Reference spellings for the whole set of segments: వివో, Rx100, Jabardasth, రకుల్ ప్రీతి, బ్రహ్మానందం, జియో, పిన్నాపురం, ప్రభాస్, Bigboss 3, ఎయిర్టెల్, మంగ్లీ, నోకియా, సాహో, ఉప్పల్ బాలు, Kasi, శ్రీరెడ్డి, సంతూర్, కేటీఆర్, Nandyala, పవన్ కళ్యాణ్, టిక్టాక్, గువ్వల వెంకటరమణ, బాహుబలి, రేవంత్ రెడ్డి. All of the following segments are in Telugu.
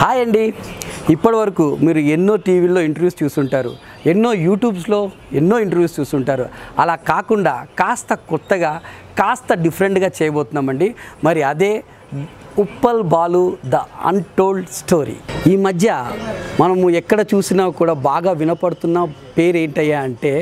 హాయ్ అండి, ఇప్పటి వరకు మీరు ఎన్నో టీవీల్లో ఇంటర్వ్యూస్ చూస్తుంటారు, ఎన్నో యూట్యూబ్స్లో ఎన్నో ఇంటర్వ్యూస్ చూస్తుంటారు. అలా కాకుండా కాస్త కొత్తగా కాస్త డిఫరెంట్గా చేయబోతున్నామండి. మరి అదే ఉప్పల్ బాలు the untold story. ఈ మధ్య మనము ఎక్కడ చూసినా కూడా బాగా వినపడుతున్న పేరు ఏంటయ్యా అంటే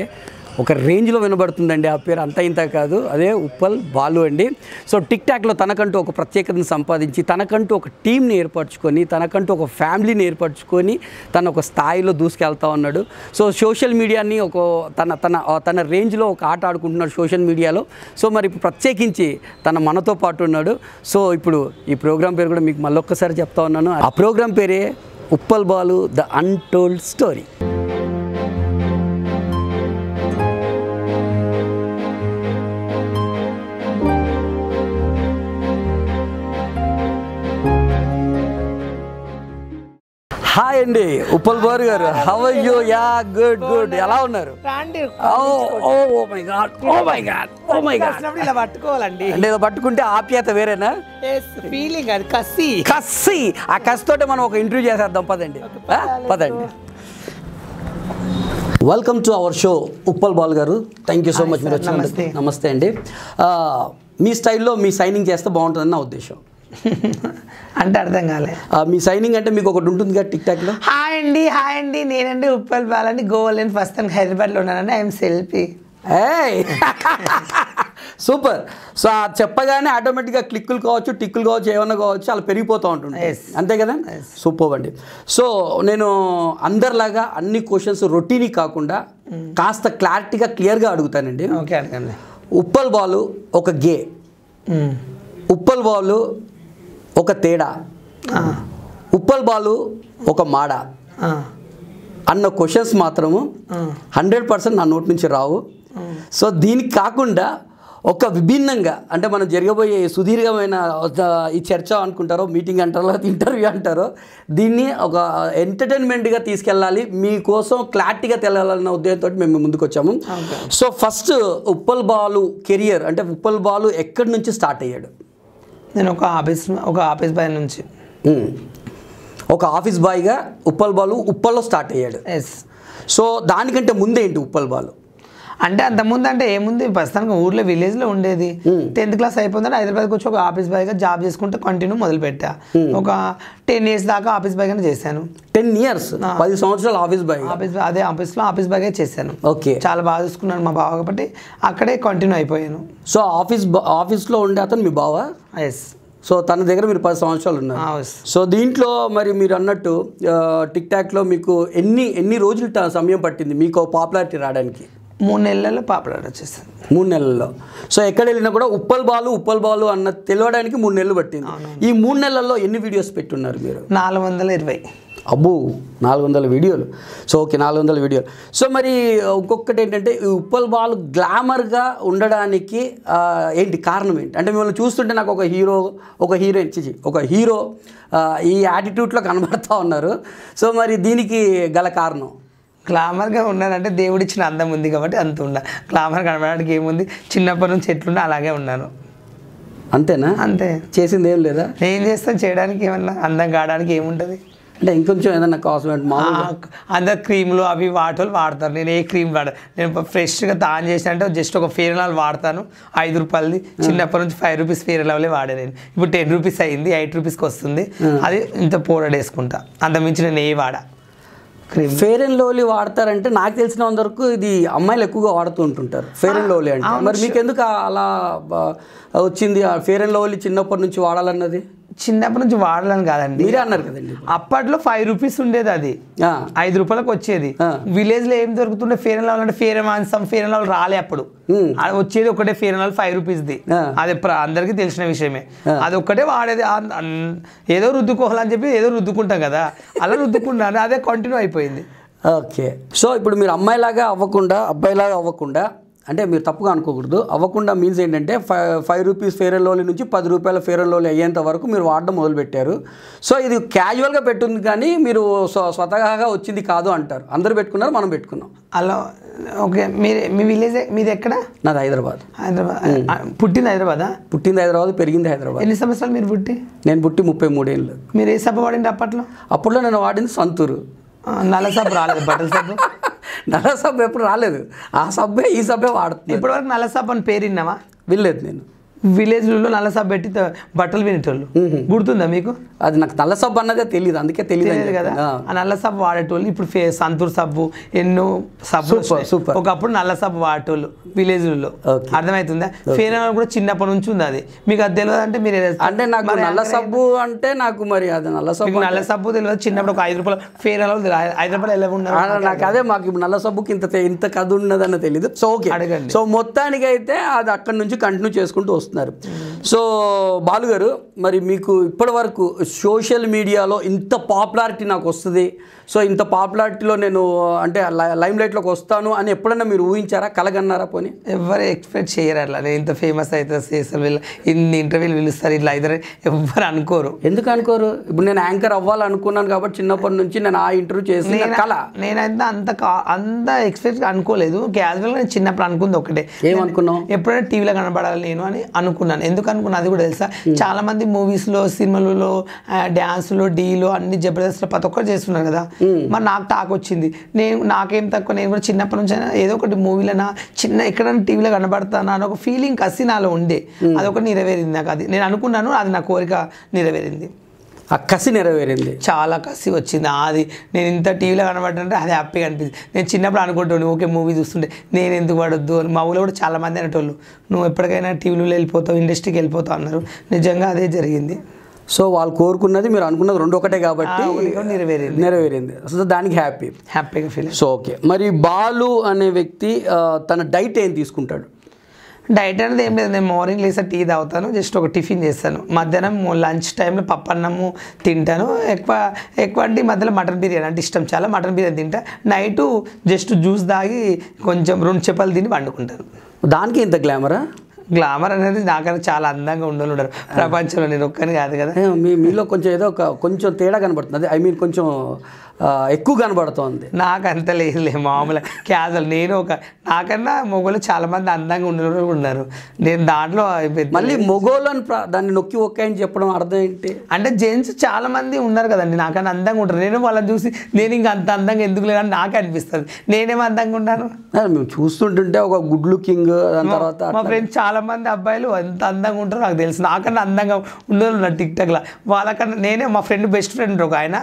ఒక రేంజ్లో వినబడుతుందండి. ఆ పేరు అంత ఇంత కాదు, అదే ఉప్పల్ బాలు అండి. సో టిక్టాక్లో తనకంటూ ఒక ప్రత్యేకతను సంపాదించి, తనకంటూ ఒక టీంని ఏర్పరచుకొని, తనకంటూ ఒక ఫ్యామిలీని ఏర్పరచుకొని తన ఒక స్థాయిలో దూసుకెళ్తా ఉన్నాడు. సో సోషల్ మీడియాని ఒక తన తన తన రేంజ్లో ఒక ఆట ఆడుకుంటున్నాడు సోషల్ మీడియాలో. సో మరి ప్రత్యేకించి తన మనతో పాటు ఉన్నాడు. సో ఇప్పుడు ఈ ప్రోగ్రామ్ పేరు కూడా మీకు మళ్ళొక్కసారి చెప్తా ఉన్నాను. ఆ ప్రోగ్రామ్ పేరే ఉప్పల్ బాలు the untold story. Hi అండి ఉప్పల్ బాలు గారు, how are you? Yeah good good. ఎలా ఉన్నారు? Oh my God, oh my God, oh my God. ఇలా పట్టుకోవాలండి అంటే ఏదో పట్టుకుంటే ఆప్యాయత వేరేనా? ఫీలింగ్ అది, కసి కసి. ఆ కసితోటే మనం ఒక ఇంటర్వ్యూ చేసేద్దాం. పదండి పదండి. Welcome to our show ఉప్పల్ బాలు గారు. థ్యాంక్ యూ సో మచ్ మీరు వచ్చినందుకు. నమస్తే అండి. మీ స్టైల్లో మీ సైనింగ్ చేస్తే బాగుంటుందని నా ఉద్దేశం. అంటే అర్థం కాలే మీ సైనింగ్ అంటే మీకు ఒకటి ఉంటుంది కదా టిక్ టాక్ లో. హాయ్ అండి, హాయ్ అండి, నేనండి ఉప్పల్ బాలు అండి. గోవాలో ఫస్ట్ టైం హైదరాబాద్లో ఉన్నానండి. I'm selfie. సూపర్. సో అది చెప్పగానే ఆటోమేటిక్గా క్లిక్కులు కావచ్చు, టిక్కులు కావచ్చు, ఏమన్నా కావచ్చు, అలా పెరిగిపోతూ ఉంటుంది అంతే కదా. సూపర్ అండి. సో నేను అందరిలాగా అన్ని క్వశ్చన్స్ రొటీన్ కాకుండా కాస్త క్లారిటీగా క్లియర్గా అడుగుతానండి. ఓకే, అడగండి. ఉప్పల్ బాలు ఒక గే, ఉప్పల్ బాలు ఒక తేడా, ఉప్పల్ బాలు ఒక మాడ అన్న క్వశ్చన్స్ మాత్రము 100% నా నోటి నుంచి రావు. సో దీనికి కాకుండా ఒక విభిన్నంగా అంటే మనం జరగబోయే సుదీర్ఘమైన ఈ చర్చ అనుకుంటారో, మీటింగ్ అంటారో, ఇంటర్వ్యూ అంటారో, దీన్ని ఒక ఎంటర్టైన్మెంట్గా తీసుకెళ్ళాలి, మీకోసం క్లారిటీగా తెలవాలన్న ఉద్దేశంతో మేము ముందుకు వచ్చాము. So first ఉప్పల్ బాలు career అంటే ఉప్పల్ బాలు ఎక్కడి నుంచి స్టార్ట్ అయ్యాడు? నేను ఒక ఆఫీస్ బాయ్ నుంచి ఒక ఆఫీస్ బాయ్గా ఉప్పల్ బాలు ఉప్పల్లో స్టార్ట్ అయ్యాడు. ఎస్. సో దానికంటే ముందే ఏంటి ఉప్పల్ బాలు అంటే? అంతకుముందు అంటే ఏముంది, ప్రస్తుతానికి ఊర్లో విలేజ్లో ఉండేది. 10th క్లాస్ అయిపోయిందంటే హైదరాబాద్కి వచ్చి ఒక ఆఫీస్ బాయ్గా జాబ్ చేసుకుంటే కంటిన్యూ మొదలుపెట్టా. ఒక 10 years దాకా ఆఫీస్ బాయ్గానే చేశాను. 10 years, 10 సంవత్సరాలు అదే ఆఫీస్లో ఆఫీస్ బాయ్గా చేశాను. ఓకే, చాలా బాగా చూసుకున్నాను మా బావ కాబట్టి అక్కడే కంటిన్యూ అయిపోయాను. సో ఆఫీస్లో ఉండే అతను మీ బావ? ఎస్. సో తన దగ్గర మీరు 10 సంవత్సరాలు ఉన్నారు. సో దీంట్లో మరి మీరు అన్నట్టు టిక్ టాక్లో మీకు ఎన్ని రోజులు సమయం పట్టింది మీకు పాపులారిటీ రావడానికి? 3 నెలల్లో పాపులర్ వచ్చేసింది. 3 నెలల్లో. సో ఎక్కడ వెళ్ళినా కూడా ఉప్పల్ బాలు అన్న తెలియడానికి 3 నెలలు పట్టింది. ఈ 3 నెలల్లో ఎన్ని వీడియోస్ పెట్టున్నారు మీరు? 420. అబ్బో, 400 వీడియోలు. సో ఓకే, 400 వీడియోలు. సో మరి ఇంకొకటి ఏంటంటే ఈ ఉప్పల్ బాలు గ్లామర్గా ఉండడానికి ఏంటి కారణం ఏంటి? అంటే మిమ్మల్ని చూస్తుంటే నాకు ఒక హీరో ఈ యాటిట్యూడ్లో కనబడుతూ ఉన్నారు. సో మరి దీనికి గల కారణం? గ్లామర్గా ఉన్నానంటే దేవుడిచ్చిన అందం ఉంది కాబట్టి అంత ఉన్నా. గ్లామర్ కనబడడానికి ఏముంది, చిన్నప్పటి నుంచి ఎట్లున్నా అలాగే ఉన్నాను. అంతేనా? అంతే. చేసింది ఏం లేదా? ఏం చేస్తాను, చేయడానికి ఏమన్నా అందం కావడానికి ఏముంటుంది? అంటే ఇంకొంచెం ఏదన్నా కాస్మెటిక్ అందరు క్రీమ్లు అవి వాటలు వాడతారు. నేను ఏ క్రీమ్ వాడను. నేను ఫ్రెష్గా తాను చేసినంటే జస్ట్ ఒక ఫేరలాల్ వాడతాను, 5 రూపాయలది. చిన్నప్పటి నుంచి 5 రూపీస్ ఫేరలాలే వాడే నేను. ఇప్పుడు 10 రూపీస్ అయింది, 8 రూపీస్కి వస్తుంది. అది ఇంత పౌడర్ వేసుకుంటా, అంతమించి నేను ఏ వాడా. ఫెయిర్ అండ్ లవ్లీ వాడతారంటే నాకు తెలిసినంత వరకు ఇది అమ్మాయిలు ఎక్కువగా వాడుతూ ఉంటుంటారు ఫెయిర్ అండ్ లవ్లీ అంటే. మరి మీకు ఎందుకు అలా వచ్చింది ఫెయిర్ అండ్ లవ్లీ చిన్నప్పటి నుంచి వాడాలన్నది? చిన్నప్పటి నుంచి వాడాలని కాదండి, మీరే అన్నారు కదండి, అప్పట్లో 5 రూపీస్ ఉండేది, అది 5 రూపాయలకు వచ్చేది. విలేజ్లో ఏం దొరుకుతుండే ఫెయిర్ అండ్ లవ్లీ అంటే ఫెయిర్ మాన్సం, ఫెయిర్ అండ్ లవ్లీ రాలే అప్పుడు. అది వచ్చేది ఒకటే ఫెయిర్ అండ్ లవ్లీ 5 రూపీస్ది. అది అందరికీ తెలిసిన విషయమే. అది ఒక్కటే వాడేది. ఏదో రుద్దుకోవాలని చెప్పి ఏదో రుద్దుకుంటాం కదా, అలా రుద్దుకున్నాను, అదే కంటిన్యూ అయిపోయింది. ఓకే. సో ఇప్పుడు మీరు అమ్మాయిలాగా అవ్వకుండా అబ్బాయిలాగా అవ్వకుండా అంటే మీరు తప్పుగా అనుకోకూడదు. అవ్వకుండా మీన్స్ ఏంటంటే ₹5 ఫేర్ అండ్ లవ్లీ నుంచి ₹10 ఫేర్ అండ్ లవ్లీ అయ్యేంత వరకు మీరు వాడడం మొదలుపెట్టారు. సో ఇది క్యాజువల్గా పెట్టుంది కానీ మీరు స్వతహాగా వచ్చింది కాదు అంటారు. అందరూ పెట్టుకున్నారు, మనం పెట్టుకున్నాం. అలా ఓకే. మీ విలేజ్ మీది ఎక్కడ? నాది హైదరాబాద్. పుట్టింది హైదరాబాదా? పుట్టింది హైదరాబాద్, పెరిగింది హైదరాబాద్. ఎన్ని సంవత్సరాలు మీరు పుట్టి? నేను పుట్టి 33 ఏళ్ళు. మీరు ఏ సబ్బు వాడింది అప్పట్లో? అప్పట్లో నేను వాడింది సంతూరు. నల్ల సబ్బు రాలేదు, బట్టల సబ్బు. నల్ల సబ్బు ఎప్పుడు రాలేదు, ఆ సబ్బే ఈ సబ్బే వాడుతుంది. ఇప్పటివరకు నల్ల సబ్బు అని పేరు విన్నావా? వినలేదు. నేను విలేజ్లో నల్ల సబ్బు పెట్టి బట్టలు వినేటోళ్ళు గుర్తుందా మీకు? అది నాకు నల్ల సబ్బు అన్నదే తెలియదు, అందుకే తెలియదు కదా. ఆ నల్ల సబ్బు వాడేటోళ్ళు ఇప్పుడు సంతూర్ సబ్బు ఎన్నో సబ్బు సూపర్. ఒకప్పుడు నల్ల సబ్బు వాడేటోళ్ళు విలేజ్లో, అర్థమవుతుందా? ఫేర్ కూడా చిన్నప్పటి నుంచి ఉంది అది. మీకు అది తెలియదు అంటే మీరు అంటే నాకు నల్ల సబ్బు అంటే నాకు మరి అది నల్ల సబ్బు నల్ల సబ్బు తెలియదు. చిన్నప్పుడు ఒక ₹5 ఫేర్ ₹5 ఎలా ఉన్నారు నాకు అదే. మాకు నల్ల సబ్బుకి ఇంత కథ ఉన్నదని తెలియదు. సో ఓకే అడగండి. సో మొత్తానికి అయితే అది అక్కడి నుంచి కంటిన్యూ చేసుకుంటూ వస్తుంది. సో బాలుగారు, మరి మీకు ఇప్పటి వరకు సోషల్ మీడియాలో ఇంత పాపులారిటీ నాకు వస్తుంది, సో ఇంత పాపులారిటీలో నేను అంటే లైమ్ లైట్లోకి వస్తాను అని ఎప్పుడన్నా మీరు ఊహించారా, కలగన్నారా? పోనీ ఎవరు ఎక్స్పెక్ట్ చేయరు అట్లా, నేను ఇంత ఫేమస్ అవుతా, చేస్తారు వీళ్ళు, ఇన్ని ఇంటర్వ్యూలు పిలుస్తారు ఇట్లా అయితే ఎవ్వరు అనుకోరు. ఎందుకు అనుకోరు? ఇప్పుడు నేను యాంకర్ అవ్వాలనుకున్నాను కాబట్టి చిన్నప్పటి నుంచి నేను ఆ ఇంటర్వ్యూ చేసి కళ. నేనైతే అంత ఎక్స్పెక్ట్ అనుకోలేదు. క్యాజువల్గా నేను చిన్నప్పుడు అనుకుంది ఒకటే. ఏమనుకున్నావు? ఎప్పుడైనా టీవీలో కనబడాలి నేను అని అనుకున్నాను. ఎందుకు అనుకున్నా అది కూడా తెలుసా, చాలామంది మూవీస్లో, సినిమాలలో, డ్యాన్స్లో, డీలో అన్ని జబర్దస్త్లో ప్రతి ఒక్కరు చేస్తున్నారు కదా. మరి నాకు టాక్ వచ్చింది, నేను నాకేం తక్కువ, నేను కూడా చిన్నప్పటి నుంచి ఏదో ఒకటి మూవీలైనా చిన్న ఎక్కడైనా టీవీలో కనబడతానా అని ఒక ఫీలింగ్ కసి నాలో ఉండే. అదొకటి నెరవేరింది నాకు. అది నేను అనుకున్నాను, అది నా కోరిక నెరవేరింది, ఆ కసి నెరవేరింది. చాలా కసి వచ్చింది అది. నేను ఇంత టీవీలో కనబడ్డంటే అది హ్యాపీగా అనిపించింది. నేను చిన్నప్పుడు అనుకుంటాను, ఓకే మూవీ చూస్తుంటే నేను ఎందుకు పడొద్దు అని. మా ఊళ్ళో కూడా చాలామంది అనేటోళ్ళు, నువ్వు ఎప్పటికైనా టీవీలో వెళ్ళిపోతావు, ఇండస్ట్రీకి వెళ్ళిపోతావు అన్నారు. నిజంగా అదే జరిగింది. సో వాళ్ళు కోరుకున్నది, మీరు అనుకున్నది రెండు ఒకటే కాబట్టి నెరవేరింది. సో దానికి హ్యాపీగా ఫీల్. సో ఓకే, మరి బాలు అనే వ్యక్తి తన డైట్ ఏం తీసుకుంటాడు? డైట్ అనేది ఏం లేదు, నేను మార్నింగ్ లేసా టీ తాగుతాను, జస్ట్ ఒక టిఫిన్ చేస్తాను. మధ్యాహ్నం లంచ్ టైంలో పప్పన్నము తింటాను. ఎక్కువ అంటే మధ్యలో మటన్ బిర్యానీ అంటే ఇష్టం, చాలా మటన్ బిర్యానీ తింటా. నైటు జస్ట్ జ్యూస్ తాగి కొంచెం 2 చపాతీలు తిని వండుకుంటాను. దానికి ఇంత గ్లామరా? గ్లామర్ అనేది నాకన్నా చాలా అందంగా ఉండరు ప్రపంచంలో, నేను ఒక్కని కాదు కదా. మీలో కొంచెం ఏదో ఒక కొంచెం తేడా కనబడుతుంది, ఐ మీన్ కొంచెం ఎక్కువ కనబడుతుంది. నాకు అంత లేదులే, మామూలుగా క్యాజువల్. నేను నాకన్నా మొగోళ్ళు చాలామంది అందంగా ఉన్నారు, నేను దాంట్లో. మళ్ళీ మొగోళ్ళని దాన్ని నొక్కి ఒక్కని చెప్పడం అర్థం ఏంటి అంటే, జెంట్స్ చాలామంది ఉన్నారు కదండి నాకన్నా అందంగా ఉంటారు. నేను వాళ్ళని చూసి నేను ఇంకా అంత అందంగా ఎందుకు లేదని నాకు అనిపిస్తుంది. నేనేం అందంగా ఉన్నాను, మేము చూస్తుంటుంటే ఒక గుడ్ లుకింగ్. దాని తర్వాత మా ఫ్రెండ్స్ చాలామంది అబ్బాయిలు ఎంత అందంగా ఉంటారో నాకు తెలుసు, నాకన్నా అందంగా ఉన్నారు టిక్టాక్లో. వాళ్ళకన్నా నేనే, మా ఫ్రెండ్ బెస్ట్ ఫ్రెండ్ ఒక ఆయన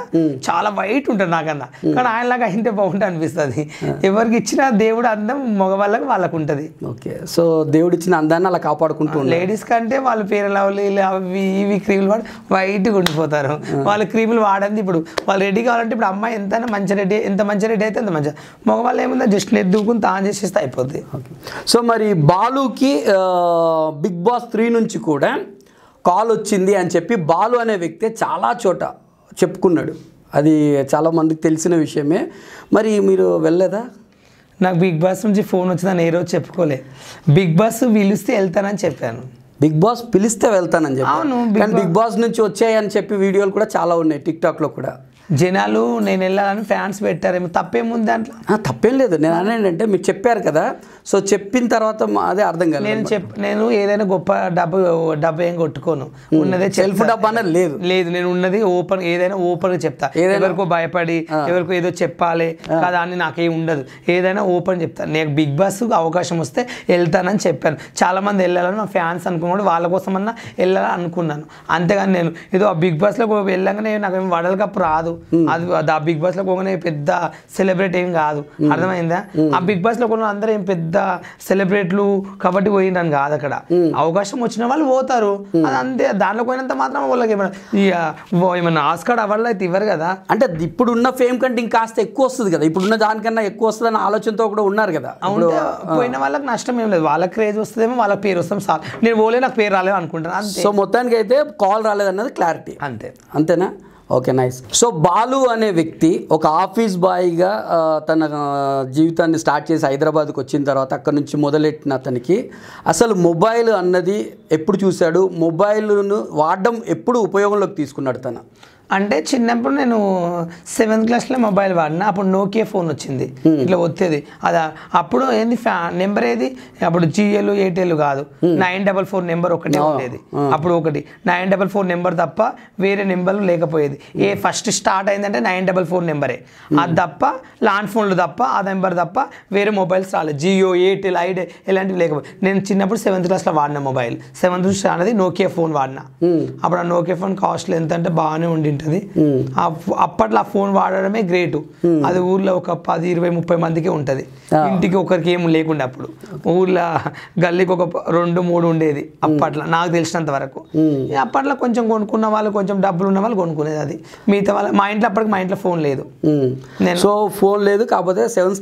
చాలా వైట్ ఉంటారు నాకన్నా, కానీ ఆయనలాగా అయింటే బాగుంటుంది అనిపిస్తుంది. ఎవరికి ఇచ్చిన దేవుడు అందం మగవాళ్ళకి వాళ్ళకు ఉంటుంది. ఓకే, సో దేవుడు ఇచ్చిన అందాన్ని అలా కాపాడుకుంటారు. లేడీస్ కంటే వాళ్ళు పేరు లవ్లీ అవి ఇవి క్రీములు వాడి వైట్గా ఉండిపోతారు. వాళ్ళు క్రీములు వాడంది ఇప్పుడు వాళ్ళు రెడీ కావాలంటే, ఇప్పుడు అమ్మాయి ఎంతైనా మంచి రెడీ, ఎంత మంచి రెడీ అయితే అంత మంచిగా. మగవాళ్ళు ఏముందా, జస్ట్ నెట్ దూకుని తాను చేసేస్తే అయిపోద్ది. సో మరి బాలుకి బిగ్ బాస్ 3 నుంచి కూడా కాల్ వచ్చింది అని చెప్పి బాలు అనే వ్యక్తి చాలా చోట చెప్పుకున్నాడు, అది చాలామందికి తెలిసిన విషయమే. మరి మీరు వెళ్ళలేదా? నాకు బిగ్ బాస్ నుంచి ఫోన్ వచ్చిందని ఏ రోజు చెప్పుకోలే. బిగ్ బాస్ పిలిస్తే వెళ్తానని చెప్పాను. బిగ్ బాస్ పిలిస్తే వెళ్తానని చెప్పాను. కానీ బిగ్ బాస్ నుంచి వచ్చాయని చెప్పి వీడియోలు కూడా చాలా ఉన్నాయి టిక్టాక్లో కూడా. జనాలు నేను వెళ్ళాలని ఫ్యాన్స్ పెట్టారేమో, తప్పేముంది దాంట్లో? తప్పేం లేదు. నేను అనేంటే మీరు చెప్పారు కదా, సో చెప్పిన తర్వాత అదే అర్థం కాదు. నేను ఏదైనా గొప్ప డబ్బు ఏం కొట్టుకోను, ఉన్నదే సెల్ఫ్ డబ్బు అనేది లేదు. నేను ఉన్నది ఓపెన్, ఏదైనా ఓపెన్గా చెప్తా. ఎవరికో భయపడి ఎవరికో ఏదో చెప్పాలి కదా అని నాకేం ఉండదు, ఏదైనా ఓపెన్ చెప్తాను. నేను బిగ్ బాస్ అవకాశం వస్తే వెళ్తానని చెప్పాను. చాలామంది వెళ్ళాలని మా ఫ్యాన్స్ అనుకున్నాడు, వాళ్ళ కోసం అన్నా వెళ్ళాలని అనుకున్నాను. అంతేగాని నేను ఏదో ఆ బిగ్ బాస్లో వెళ్ళగానే నాకేం వడలు కప్పు రాదు, అది ఆ బిగ్ బాస్ లో పోగానే పెద్ద సెలబ్రేట్ ఏం కాదు, అర్థమైందా? ఆ బిగ్ బాస్ లో కూడా అందరూ ఏం పెద్ద సెలబ్రేట్లు కాబట్టి పోయిందని కాదు. అక్కడ అవకాశం వచ్చిన వాళ్ళు పోతారు, అది అంతే. దానిలో పోయినంత మాత్రం వాళ్ళకి ఏమైనా ఆస్కార్ అవ్వాలి అయితే ఇవ్వరు కదా. అంటే ఇప్పుడున్న ఫేమ్ కంటే ఇంకాస్త ఎక్కువ వస్తుంది కదా, ఇప్పుడున్న దానికన్నా ఎక్కువ వస్తుంది అనే ఆలోచనతో కూడా ఉన్నారు కదా. అవును, పోయిన వాళ్ళకి నష్టం ఏం లేదు, వాళ్ళకి క్రేజ్ వస్తుందేమో, వాళ్ళకి పేరు వస్తాం సార్. నేను పోలే, నాకు పేరు రాలేదు అనుకుంటాను. సో మొత్తానికి అయితే కాల్ రాలేదన్నది క్లారిటీ, అంతే అంతేనా? Okay nice. సో బాలు అనే వ్యక్తి ఒక ఆఫీస్ బాయ్గా తన జీవితాన్ని స్టార్ట్ చేసి హైదరాబాద్కి వచ్చిన తర్వాత అక్కడ నుంచి మొదలెట్టిన అతనికి అసలు మొబైల్ అన్నది ఎప్పుడు చూశాడు, మొబైల్ను వాడడం ఎప్పుడు ఉపయోగంలోకి తీసుకున్నాడు తను? అంటే చిన్నప్పుడు నేను 7th క్లాస్లో మొబైల్ వాడినా, అప్పుడు నోకియా ఫోన్ వచ్చింది, ఇట్లా వచ్చేది. అదా అప్పుడు ఏంది నెంబర్ ఏది, అప్పుడు జిఎల్ ఎయిర్టెల్ కాదు, 944 నెంబర్ ఒకటే ఉండేది. అప్పుడు ఒకటి 944 నెంబర్ తప్ప వేరే నెంబర్ లేకపోయేది. ఏ ఫస్ట్ స్టార్ట్ అయిందంటే 944 నెంబరే, అది తప్ప లాండ్ ఫోన్లు తప్ప ఆ నెంబర్ తప్ప వేరే మొబైల్స్ రాలేదు. జియో ఎయిర్టెల్ ఐడియా ఇలాంటివి లేకపోయి నేను చిన్నప్పుడు 7th క్లాస్లో వాడిన మొబైల్ 7th అనేది నోకియా ఫోన్ వాడినా. అప్పుడు ఆ నోకియా ఫోన్ కాస్ట్లు ఎంత అంటే బాగానే ఉండింది. అప్పట్లో ఆ ఫోన్ వాడడమే గ్రేట్. అది ఊర్లో ఒక 10, 20, 30 మందికి ఉంటది, ఇంటికి ఒకరికి ఏం లేకుండా. అప్పుడు ఊర్లో గల్లీకి ఒక 2, 3 ఉండేది అప్పట్లో నాకు తెలిసినంత వరకు. అప్పట్లో కొంచెం కొనుక్కున్న వాళ్ళు, కొంచెం డబ్బులు ఉన్న వాళ్ళు కొనుక్కునేది అది. మిగతా వాళ్ళ మా ఇంట్లో అప్పటికి మా ఇంట్లో ఫోన్ లేదు. సో ఫోన్ లేదు కాకపోతే 7th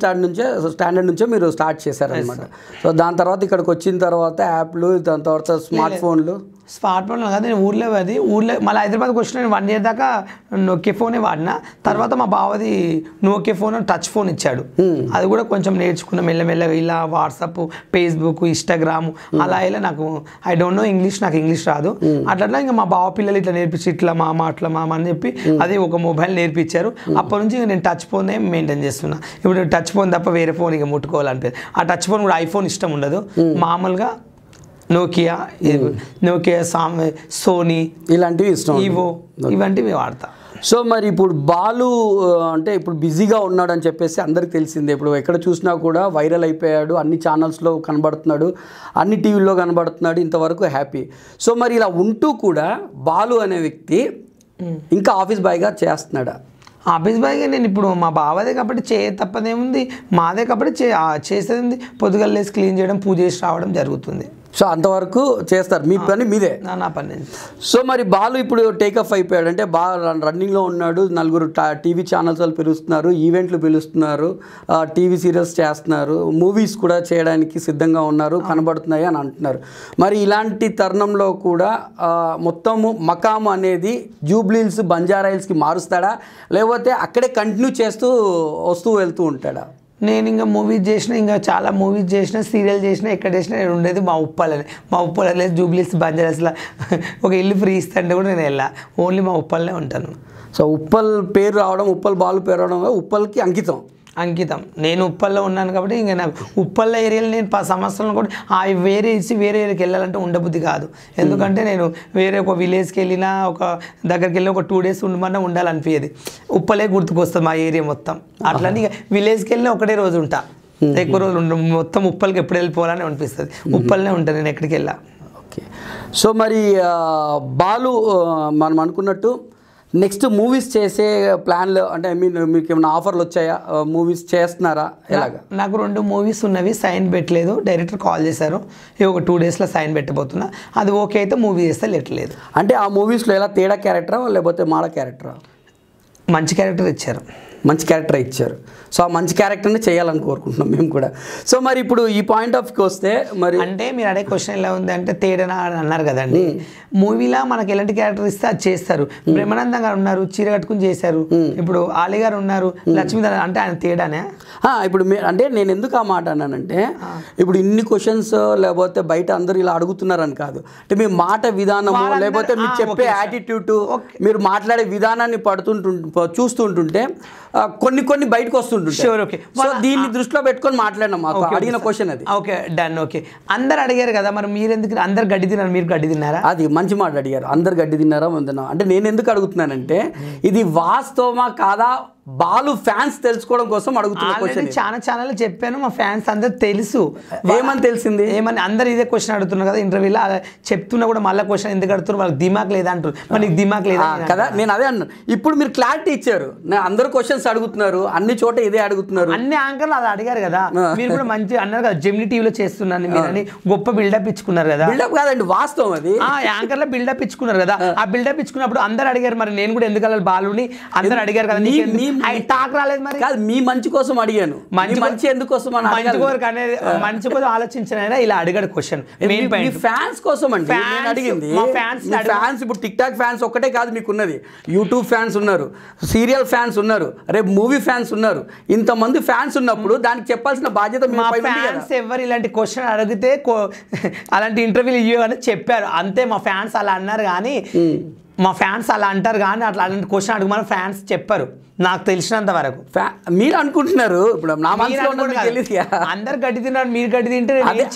స్టాండర్డ్ నుంచే మీరు స్టార్ట్ చేశారు అన్నమాట. సో దాని తర్వాత ఇక్కడికి వచ్చిన తర్వాత యాప్లు, దాని తర్వాత స్మార్ట్ ఫోన్లు కాదు, నేను ఊర్లో అది ఊర్లో మళ్ళీ హైదరాబాద్కి వచ్చిన నేను 1 year దాకా నోకియా ఫోనే వాడినా. తర్వాత మా బావది నోకియా ఫోన్ టచ్ ఫోన్ ఇచ్చాడు, అది కూడా కొంచెం నేర్చుకున్నాం మెల్లమెల్లగా. ఇలా వాట్సాప్, ఫేస్బుక్, ఇన్స్టాగ్రామ్ అలా ఇలా. నాకు ఐ డోంట్ నో ఇంగ్లీష్, నాకు ఇంగ్లీష్ రాదు. అట్లా ఇంకా మా బావ పిల్లలు ఇట్లా నేర్పించి ఇట్లా మామ అని చెప్పి అదే ఒక మొబైల్ నేర్పించారు. అప్పటి నుంచి నేను టచ్ ఫోనే మెయింటైన్ చేస్తున్నా. ఇప్పుడు టచ్ ఫోన్ తప్ప వేరే ఫోన్ ఇక ముట్టుకోవాలనిపేది. ఆ టచ్ ఫోన్ కూడా ఐఫోన్ ఇష్టం ఉండదు. మామూలుగా నోకియా, సోనీ ఇలాంటివి ఇష్టం, వివో ఇలాంటివి వాడతా. సో మరి ఇప్పుడు బాలు అంటే ఇప్పుడు బిజీగా ఉన్నాడు అని చెప్పేసి అందరికి తెలిసిందే. ఇప్పుడు ఎక్కడ చూసినా కూడా వైరల్ అయిపోయాడు, అన్ని ఛానల్స్లో కనబడుతున్నాడు, అన్ని టీవీల్లో కనబడుతున్నాడు. ఇంతవరకు హ్యాపీ. సో మరి ఇలా ఉంటూ కూడా బాలు అనే వ్యక్తి ఇంకా ఆఫీస్ బాయ్గా చేస్తున్నాడు. ఆఫీస్ బాయ్గా నేను ఇప్పుడు మా బావదే కాబట్టి తప్పదేముంది, మాదే కాబట్టి చేసేది ఉంది. పొద్దుగల లేసి క్లీన్ చేయడం, పూజ చేసి రావడం జరుగుతుంది. సో అంతవరకు చేస్తారు, మీ పని మీదే, నా పని. సో మరి బాలు ఇప్పుడు టేకఫ్ అయిపోయాడు అంటే బాగా రన్నింగ్లో ఉన్నాడు. 4 టీవీ ఛానల్స్ వాళ్ళు పిలుస్తున్నారు, ఈవెంట్లు పిలుస్తున్నారు, టీవీ సీరియల్స్ చేస్తున్నారు, మూవీస్ కూడా చేయడానికి సిద్ధంగా ఉన్నారు, కనబడుతున్నాయి అని అంటున్నారు. మరి ఇలాంటి తరుణంలో కూడా మొత్తము మకాం అనేది జూబ్లీహిల్స్, బంజారాహిల్స్కి మారుస్తాడా, లేకపోతే అక్కడే కంటిన్యూ చేస్తూ వస్తూ వెళ్తూ ఉంటాడా? నేను ఇంకా మూవీస్ చేసిన, ఇంకా చాలా మూవీస్ చేసిన, సీరియల్ చేసిన, ఎక్కడ చేసినా నేను ఉండేది మా ఉప్పల్లోనే. మా ఉప్పల్లో జూబ్లీస్, బంజారాస్లో ఒక ఇల్లు ఫ్రీ ఇస్తాంటే కూడా నేను వెళ్ళా, ఓన్లీ మా ఉప్పల్లోనే ఉంటాను. సో ఉప్పల్ పేరు రావడం, ఉప్పల్ బాలు పేరు రావడం ఉప్పల్కి అంకితం. నేను ఉప్పల్లో ఉన్నాను కాబట్టి ఇంకా నాకు ఉప్పల్ ఏరియాలో నేను 10 సంవత్సరాలు కూడా వేరే ఇచ్చి వేరే ఏరియాకి వెళ్ళాలంటే ఉండబుద్ధి కాదు. ఎందుకంటే నేను వేరే ఒక విలేజ్కి వెళ్ళినా, ఒక దగ్గరికి వెళ్ళి ఒక 2 days ఉండమన్నా ఉండాలనిపించేది. ఉప్పలే గుర్తుకొస్తుంది మా ఏరియా మొత్తం. అట్లానే ఇక విలేజ్కి వెళ్ళినా ఒకటే రోజు ఉంటా, ఎక్కువ రోజు మొత్తం ఉప్పల్కి ఎప్పుడు వెళ్ళిపోవాలని అనిపిస్తుంది. ఉప్పల్నే ఉంటాను నేను ఎక్కడికి వెళ్ళా. ఓకే. సో మరి బాలు మనం అనుకున్నట్టు నెక్స్ట్ మూవీస్ చేసే ప్లాన్లు అంటే మీకు ఏమైనా ఆఫర్లు వచ్చాయా? మూవీస్ చేస్తున్నారా? ఎలాగా? నాకు 2 మూవీస్ ఉన్నవి, సైన్ పెట్టలేదు. డైరెక్టర్ కాల్ చేశారు, ఒక 2 daysలో సైన్ పెట్టబోతున్నా. అది ఓకే అయితే మూవీ చేస్తే లేదు. అంటే ఆ మూవీస్లో ఎలా, తేడా క్యారెక్టరా లేకపోతే మాడ క్యారెక్టరా? మంచి క్యారెక్టర్ ఇచ్చారు. సో ఆ మంచి క్యారెక్టర్ని చేయాలని కోరుకుంటున్నాం మేము కూడా. సో మరి ఇప్పుడు ఈ పాయింట్ ఆఫ్ వ్యూకి వస్తే మరి అంటే మీరు అడే క్వశ్చన్ ఎలా ఉంది అంటే తేడానా అని అన్నారు కదండి. మూవీలా మనకు ఎలాంటి క్యారెక్టర్ ఇస్తే అది చేస్తారు. బ్రహ్మానందం గారు ఉన్నారు, చీర కట్టుకుని చేశారు. ఇప్పుడు ఆలీ గారు ఉన్నారు, లక్ష్మీ గారు, అంటే ఆయన తేడానే. ఇప్పుడు అంటే నేను ఎందుకు ఆ మాట అన్నానంటే ఇప్పుడు ఇన్ని క్వశ్చన్స్ లేకపోతే బయట అందరూ ఇలా అడుగుతున్నారని కాదు, అంటే మీ మాట విధానము లేకపోతే మీరు చెప్పే యాటిట్యూడ్, మీరు మాట్లాడే విధానాన్ని చూస్తుంటుంటే కొన్ని బయటకు వస్తుంటుంది. దీన్ని దృష్టిలో పెట్టుకొని మాట్లాడినాం. అడిగిన క్వశ్చన్ అది. Okay done. ఓకే అందరు అడిగారు కదా, మరి మీరు ఎందుకు అందరు గడ్డి తిన్నారు? మీరు గడ్డి తిన్నారా? అది మంచి మాట అడిగారు. అందరు గడ్డి తిన్నారా వందనా అంటే నేను ఎందుకు అడుగుతున్నానంటే ఇది వాస్తవమా కాదా బాలు ఫ్యాన్స్ తెలుసుకోవడం కోసం అడుగుతున్నా. చాలా ఛానల్ చెప్పాను, మా ఫ్యాన్స్ అందరు తెలుసు. ఏమని తెలిసింది? ఏమని అందరు ఇదే క్వశ్చన్ అడుగుతున్నారు కదా ఇంటర్వ్యూలో, చెప్తున్నా కూడా మళ్ళీ క్వశ్చన్ ఎందుకు అడుగుతున్నారు, వాళ్ళకి దిమాక్ లేదా అంటారు. మరి నీకు దిమాక్ లేదా కదా, నేను అదే అన్నాను. ఇప్పుడు మీరు క్లారిటీ ఇచ్చారు, అందరు క్వశ్చన్స్ అడుగుతున్నారు, అన్ని చోట ఇదే అడుగుతున్నారు, అన్ని యాంకర్లు అది అడిగారు కదా. మీరు కూడా మంచి అన్నారు కదా, జెమిని టీవీలో చేస్తున్నాను మీరని గొప్ప బిల్డప్ ఇచ్చుకున్నారు కదా. బిల్డప్ కాదండి, వాస్తవం అది. యాంకర్లో బిల్డప్ ఇచ్చుకున్నారు కదా, ఆ బిల్డప్ ఇచ్చుకున్నప్పుడు అందరు అడిగారు, మరి నేను కూడా ఎందుకు బాలుని అందరు అడిగారు కదా. టాక్ రాలేదు మరి. కాదు మీ మంచి కోసం అడిగాను, మంచి ఎందుకోసం అనేది మంచి కోసం ఆలోచించిన ఇలా అడిగాడు క్వశ్చన్. ఫ్యాన్స్ కోసం అండి అడిగింది. ఫ్యాన్స్ ఇప్పుడు టిక్ టాక్ ఫ్యాన్స్ ఒక్కటే కాదు మీకున్నది, యూట్యూబ్ ఫ్యాన్స్ ఉన్నారు, సీరియల్ ఫ్యాన్స్ ఉన్నారు, రేపు మూవీ ఫ్యాన్స్ ఉన్నారు. ఇంతమంది ఫ్యాన్స్ ఉన్నప్పుడు దానికి చెప్పాల్సిన బాధ్యత మా ఫ్యాన్స్ ఎవరు ఇలాంటి క్వశ్చన్ అడిగితే అలాంటి ఇంటర్వ్యూలు ఇవ్వని చెప్పారు అంతే. మా ఫ్యాన్స్ అలా అన్నారు కానీ మా ఫ్యాన్స్ అలా అంటారు కానీ అట్లా అలాంటి క్వశ్చన్ అడుగుమని ఫ్యాన్స్ చెప్పారు నాకు తెలిసినంత వరకు. మీరు అనుకుంటున్నారు ఇప్పుడు అందరు గడ్డి తిన్నాడు, మీరు గడ్డి తింటే అదే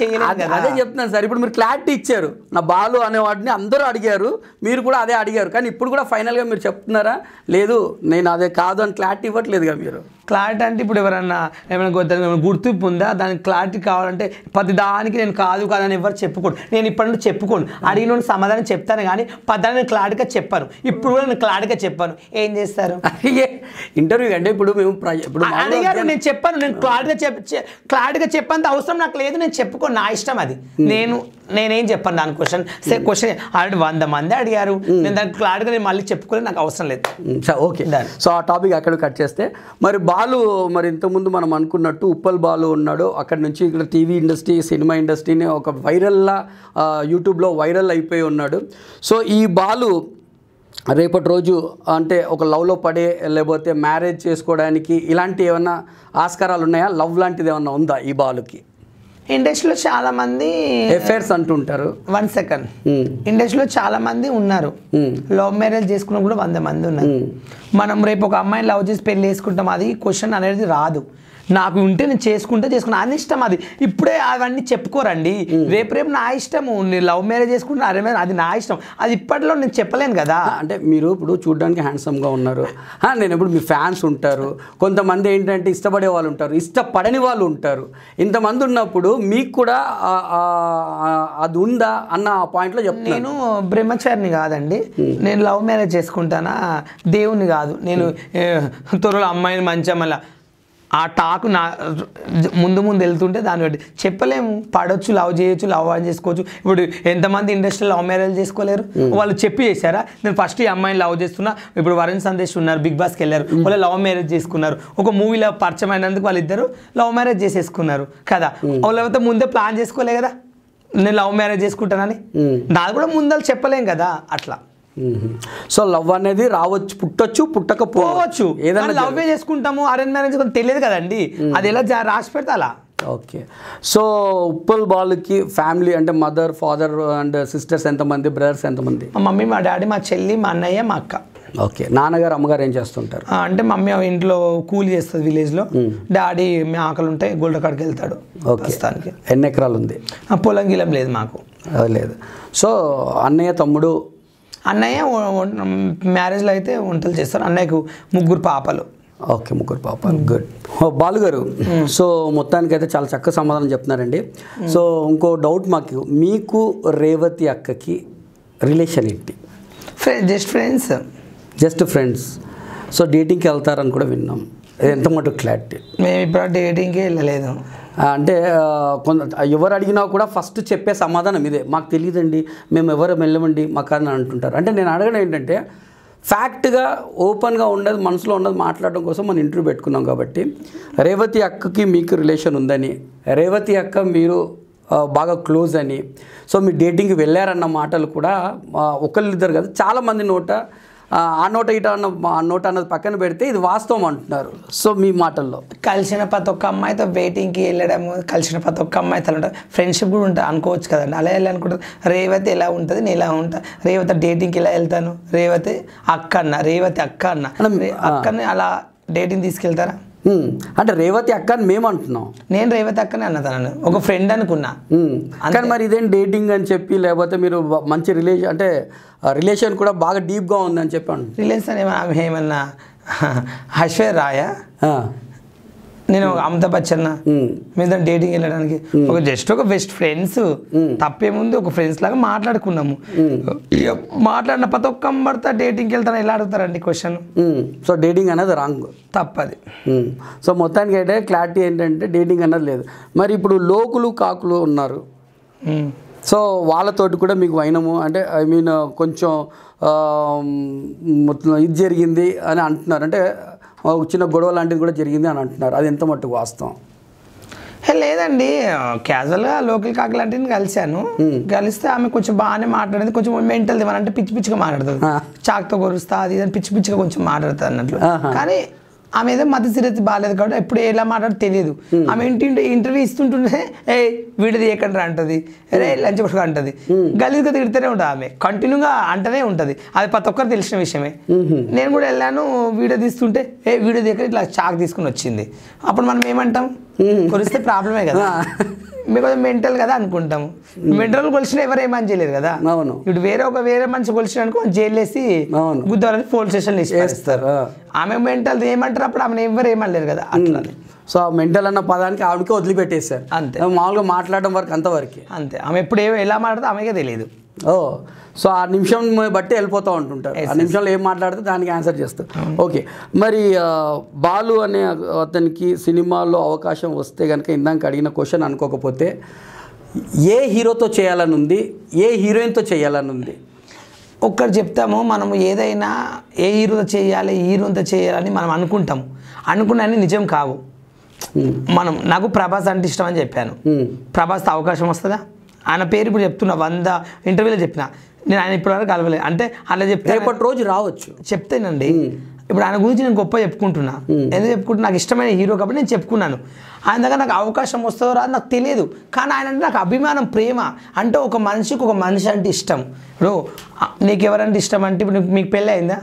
చెప్తున్నాను సార్. ఇప్పుడు మీరు క్లారిటీ ఇచ్చారు, నా బాలు అనేవాడిని అందరూ అడిగారు, మీరు కూడా అదే అడిగారు. కానీ ఇప్పుడు కూడా ఫైనల్గా మీరు చెప్తున్నారా లేదు నేను అదే కాదు అని క్లారిటీ ఇవ్వట్లేదుగా మీరు. క్లారిటీ అంటే ఇప్పుడు ఏమైనా గుర్తింపు ఉందా దానికి క్లారిటీ కావాలంటే ప్రతి దానికి నేను కాదు కాదని ఎవరు చెప్పుకోను. నేను ఇప్పటి నుండి చెప్పుకోను, అడిగిన సమాధానం చెప్తాను కానీ పదాన్ని నేను క్లారిటీగా చెప్పాను. ఇప్పుడు కూడా నేను క్లారిటీగా చెప్పాను, ఏం చేస్తారు ఇంటర్వ్యూ అంటే ఇప్పుడు మేము ఇప్పుడు అడిగారు నేను చెప్పాను. నేను క్లారిటీగా చెప్పేంత అవసరం నాకు లేదు, నేను చెప్పుకోను, నా ఇష్టం అది. నేనేం చెప్పాను దాని క్వశ్చన్ ఆల్రెడీ 100 మంది అడిగారు, నేను దానికి క్లారిటీగా నేను మళ్ళీ చెప్పుకోలేదు, నాకు అవసరం లేదు. ఓకే సో ఆ టాపిక్ అక్కడ కట్ చేస్తే మరి బాలు మరి ఇంతకుముందు మనం అనుకున్నట్టు ఉప్పల్ బాలు ఉన్నాడు, అక్కడ నుంచి ఇక్కడ టీవీ ఇండస్ట్రీ సినిమా ఇండస్ట్రీని ఒక వైరల్లా యూట్యూబ్లో వైరల్ అయిపోయి ఉన్నాడు. సో ఈ బాలు రేపటి రోజు అంటే ఒక లవ్లో పడే లేకపోతే మ్యారేజ్ చేసుకోవడానికి ఇలాంటి ఏమన్నా ఆస్కారాలు ఉన్నాయా? లవ్ లాంటిది ఏమన్నా ఉందా ఈ బాలుకి? ఇండస్ట్రీలో చాలామంది ఎఫైర్స్ అంటుంటారు. 1 సెకండ్. ఇండస్ట్రీలో చాలామంది ఉన్నారు, లవ్ మ్యారేజ్ చేసుకున్న కూడా 100 మంది ఉన్నారు. మనం రేపు ఒక అమ్మాయిని లవ్ చేసి పెళ్ళి చేసుకుంటాం, అది క్వశ్చన్ అనేది రాదు. నాకు ఉంటే నేను చేసుకున్నా, నా ఇష్టం అది. ఇప్పుడే అవన్నీ చెప్పుకోరండి, రేపు నా ఇష్టము, నేను లవ్ మ్యారేజ్ చేసుకుంటున్నా అరే మ్యారేజ్ అది నా ఇష్టం, అది ఇప్పట్లో నేను చెప్పలేను కదా. అంటే మీరు ఇప్పుడు చూడడానికి హ్యాండ్సమ్గా ఉన్నారు, నేను ఇప్పుడు మీ ఫ్యాన్స్ ఉంటారు, కొంతమంది ఏంటంటే ఇష్టపడే వాళ్ళు ఉంటారు, ఇష్టపడని వాళ్ళు ఉంటారు. ఇంతమంది ఉన్నప్పుడు మీకు కూడా అది ఉందా అన్న పాయింట్లో చెప్తాను. నేను బ్రహ్మచారిని కాదండి, నేను లవ్ మ్యారేజ్ చేసుకుంటానా దేవుని కాదు. నేను త్వరలో అమ్మాయిని మంచిగా మళ్ళీ ఆ టాక్ నా ముందు వెళ్తుంటే దాన్ని బట్టి చెప్పలేము. పడవచ్చు, లవ్ చేయొచ్చు, లవ్ అని చేసుకోవచ్చు. ఇప్పుడు ఎంతమంది ఇండస్ట్రీలో లవ్ మ్యారేజ్ చేసుకోలేరు, వాళ్ళు చెప్పి చేశారా? నేను ఫస్ట్ ఈ అమ్మాయిని లవ్ చేస్తున్నా. ఇప్పుడు వరుణ్ సందేశ్ ఉన్నారు, బిగ్ బాస్కి వెళ్ళారు, వాళ్ళు లవ్ మ్యారేజ్ చేసుకున్నారు. ఒక మూవీలో పరిచయం అయినందుకు వాళ్ళిద్దరు లవ్ మ్యారేజ్ చేసేసుకున్నారు కదా. వాళ్ళతో ముందే ప్లాన్ చేసుకోలే కదా నేను లవ్ మ్యారేజ్ చేసుకుంటానని, దాని కూడా ముందు చెప్పలేం కదా అట్లా. సో లవ్ అనేది రావచ్చు, పుట్టొచ్చు, పుట్టకపోవచ్చు. ఏదైనా లవ్ చేసుకుంటాము, అరేంజ్ మ్యారేజ్ తెలియదు కదండి, అది ఎలా రాసి పెడతా అలా. ఓకే సో ఉప్పల్ బాలుకి ఫ్యామిలీ అంటే మదర్, ఫాదర్ అండ్ సిస్టర్స్ ఎంతమంది, బ్రదర్స్ ఎంతమంది? మా మమ్మీ, మా డాడీ, మా చెల్లి, మా అన్నయ్య, మా అక్క. ఓకే నాన్నగారు అమ్మగారు ఏం చేస్తుంటారు? అంటే మమ్మీ ఇంట్లో కూలి చేస్తుంది విలేజ్లో, డాడీ మీ ఆకలి ఉంటే గోల్డ్ కాడికి వెళ్తాడు. ఓకే ఎన్ని ఎకరాలు ఉంది? పొలం గిలం లేదు మాకు, లేదు. సో అన్నయ్య, తమ్ముడు? అన్నయ్య మ్యారేజ్లో అయితే వంటలు చేస్తారు, అన్నయ్యకు 3 పాపలు. ఓకే 3 పాపలు. గుడ్ బాలుగారు, సో మొత్తానికైతే చాలా చక్కగా సమాధానం చెప్తున్నారండి. సో ఇంకో డౌట్ మాకు, మీకు రేవతి అక్కకి రిలేషన్ ఏంటి? Just friends. సో డేటింగ్కి వెళ్తారని కూడా విన్నాం, ఎంత మటుకు క్లారిటీ? మేము ఇప్పుడు డేటింగ్కి వెళ్ళలేదు. అంటే ఎవరు అడిగినా కూడా ఫస్ట్ చెప్పే సమాధానం ఇదే, మాకు తెలియదండి, మేము ఎవరు వెళ్ళమండి మాకు అని అంటుంటారు. అంటే నేను అడగడం ఏంటంటే ఫ్యాక్ట్గా ఓపెన్గా ఉండదు, మనసులో ఉండదు మాట్లాడడం కోసం మనం ఇంటర్వ్యూ పెట్టుకున్నాం. కాబట్టి రేవతి అక్కకి మీకు రిలేషన్ ఉందని, రేవతి అక్క మీరు బాగా క్లోజ్ అని, సో మీరు డేటింగ్కి వెళ్ళారన్న మాటలు కూడా ఒకళ్ళిద్దరు కదా చాలామంది నోట, ఆ నోట ఇట అన్న నోట అన్నది పక్కన పెడితే ఇది వాస్తవం అంటున్నారు. సో మీ మాటల్లో కలిసిన ప్రతి ఒక్క అమ్మాయితో వెయిటింగ్కి వెళ్ళడము, కలిసిన ప్రతి ఒక్క అమ్మాయితో ఉంటారు, ఫ్రెండ్షిప్ కూడా ఉంటుంది అనుకోవచ్చు కదండి. అలా ఎలా అనుకుంటారు, రేవతి ఎలా ఉంటుంది, నేను ఎలా ఉంటాను, రేవతి డేటింగ్కి ఎలా వెళ్తాను, రేవతి అక్కని అలా డేటింగ్ తీసుకెళ్తారా అంటే రేవతి అక్క అని మేము అంటున్నాం. నేను రేవతి అక్కనే అన్నదాను, ఒక ఫ్రెండ్ అనుకున్నా. కానీ మరి ఇదేం డేటింగ్ అని చెప్పి, లేకపోతే మీరు మంచి రిలేషన్ అంటే రిలేషన్ కూడా బాగా డీప్గా ఉందని చెప్పాను. రిలేషన్ ఏమన్నా ఐశ్వర్యరాయా, నేను ఒక అమితాబ్ బచ్చన్న మీద డేటింగ్ వెళ్ళడానికి, ఒక జస్ట్ ఒక బెస్ట్ ఫ్రెండ్స్, తప్పేముంది, ఒక ఫ్రెండ్స్ లాగా మాట్లాడుకున్నాము. మాట్లాడిన ప్రతి ఒక్క అంబడితో డేటింగ్కి వెళ్తాను ఎలా అడుగుతారండి క్వశ్చన్. సో డేటింగ్ అనేది రాంగ్, తప్పది. సో మొత్తానికి అయితే క్లారిటీ ఏంటంటే డేటింగ్ అన్నది లేదు. మరి ఇప్పుడు లోకులు కాకులు ఉన్నారు, సో వాళ్ళతోటి కూడా మీకు వైనము అంటే ఐ మీన్ కొంచెం ఇది జరిగింది అని అంటున్నారు. అంటే చిన్న గొడవ లాంటిది కూడా జరిగింది అని అంటున్నారు, అది ఎంత మట్టుకు వాస్తవం? లేదండి, క్యాజువల్గా లోకల్ కాకి లాంటిని కలిశాను. కలిస్తే ఆమె కొంచెం బాగానే మాట్లాడేది, కొంచెం మెంటల్ దివాన్ అంటే పిచ్చి పిచ్చిగా మాట్లాడుతుంది, చాక్తో కొరుస్తా అది పిచ్చి పిచ్చిగా కొంచెం మాట్లాడుతుంది అన్నట్లు. కానీ ఆమె ఏదో మధ్య సిరతి బాగాలేదు కాబట్టి ఎప్పుడు ఎలా మాట్లాడో తెలియదు. ఆమె ఇంటర్వ్యూ ఇస్తుంటుంటే ఏ వీడిది ఎక్కడ అంటది, రే లంచ్ కొట్టుకు అంటది, గలీజ్గా తిడితేనే ఉంటుంది ఆమె, కంటిన్యూగా అంటనే ఉంటుంది. అది ప్రతి ఒక్కరు తెలిసిన విషయమే. నేను కూడా వెళ్ళాను, వీడియో తీస్తుంటే ఏ వీడియో దగ్గర ఇట్లా చాక్ తీసుకుని వచ్చింది. అప్పుడు మనం ఏమంటాం, కొలిస్తే ప్రాబ్లమే కదా, మీకు మెంటల్ కదా అనుకుంటాము. మెంటల్ కొలిసిన ఎవరు ఏమని చేయలేరు కదా. అవును, ఇప్పుడు వేరే మనిషి కొలిసిననుకో జైలు వేసి గుద్దాలని పోలీస్ స్టేషన్ వేస్తారు. ఆమె మెంటల్ ఏమంటారు, అప్పుడు ఆమె ఎవరు ఏమనలేరు కదా అట్లా. సో ఆ మెంటల్ అన్న పదానికి ఆవిడకి వదిలిపెట్టేశారు అంతే. మామూలుగా మాట్లాడడం వరకు అంతవరకు అంతే. ఆమె ఎప్పుడు ఎలా మాట్లాడితే ఆమెకే తెలియదు. ఓ సో ఆ నిమిషం బట్టి వెళ్ళిపోతూ ఉంటుంటారు. ఆ నిమిషంలో ఏం మాట్లాడితే దానికి ఆన్సర్ చేస్తారు. ఓకే, మరి బాలు అనే అతనికి సినిమాలో అవకాశం వస్తే కనుక ఇందాక అడిగిన క్వశ్చన్ అనుకోకపోతే, ఏ హీరోతో చేయాలని ఉంది, ఏ హీరోయిన్తో చేయాలని ఉంది? ఒక్కరు చెప్తాము, మనం ఏదైనా ఏ హీరోతో చేయాలి హీరోయిన్తో చేయాలని మనం అనుకుంటాము, అనుకున్నాయని నిజం కావు. మనం నాకు ప్రభాస్ అంటే ఇష్టం అని చెప్పాను, ప్రభాస్తో అవకాశం వస్తుందా? ఆయన పేరు ఇప్పుడు చెప్తున్నా, 100 ఇంటర్వ్యూలో చెప్పిన నేను, ఆయన ఇప్పటివరకు కలవలేదు. అంటే అలా చెప్తే రేపటి రోజు రావచ్చు చెప్తేనండి. ఇప్పుడు ఆయన గురించి నేను గొప్ప చెప్పుకుంటున్నా, ఎందుకు చెప్పుకుంటున్నా, నాకు ఇష్టమైన హీరో కాబట్టి నేను చెప్పుకున్నాను. ఆయన దగ్గర నాకు అవకాశం వస్తుందో రాదు నాకు తెలియదు, కానీ ఆయన అంటే నాకు అభిమానం, ప్రేమ. అంటే ఒక మనిషికి ఒక మనిషి అంటే ఇష్టం. ఇప్పుడు నీకు ఎవరంటే ఇష్టం అంటే, ఇప్పుడు మీకు పెళ్ళి అయిందా,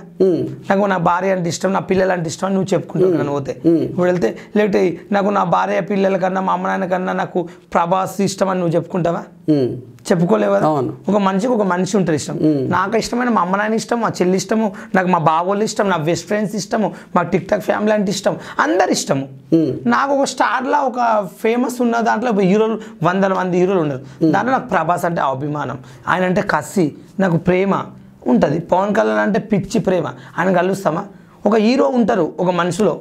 నాకు నా భార్య అంటే ఇష్టం, నా పిల్లలు అంటే ఇష్టం అని నువ్వు చెప్పుకుంటున్నాను పోతే. ఇప్పుడు వెళ్తే లేకపోతే నాకు నా భార్య పిల్లల కన్నా మా అమ్మ నాన్న కన్నా నాకు ప్రభాస్ ఇష్టం అని నువ్వు చెప్పుకుంటావా? చెప్పుకోలేవు కదా. ఒక మనిషికి ఒక మనిషి ఉంటారు ఇష్టం. నాకు ఇష్టమైన మా అమ్మ నాన్న ఇష్టం, మా చెల్లి ఇష్టము, నాకు మా బావోళ్ళు ఇష్టం, నా బెస్ట్ ఫ్రెండ్స్ ఇష్టము, మా టిక్టాక్ ఫ్యామిలీ అంటే ఇష్టం, అందరు ఇష్టము. నాకు ఒక స్టార్లా ఒక ఫేమస్ ఉన్న దాంట్లో హీరోలు 100 మంది హీరోలు ఉన్నారు, దాంట్లో నాకు ప్రభాస్ అంటే అభిమానం, ఆయన అంటే కసి, నాకు ప్రేమ ఉంటుంది. పవన్ కళ్యాణ్ అంటే పిచ్చి ప్రేమ, ఆయన కలుస్తామా? ఒక హీరో ఉంటారు ఒక మనిషిలో,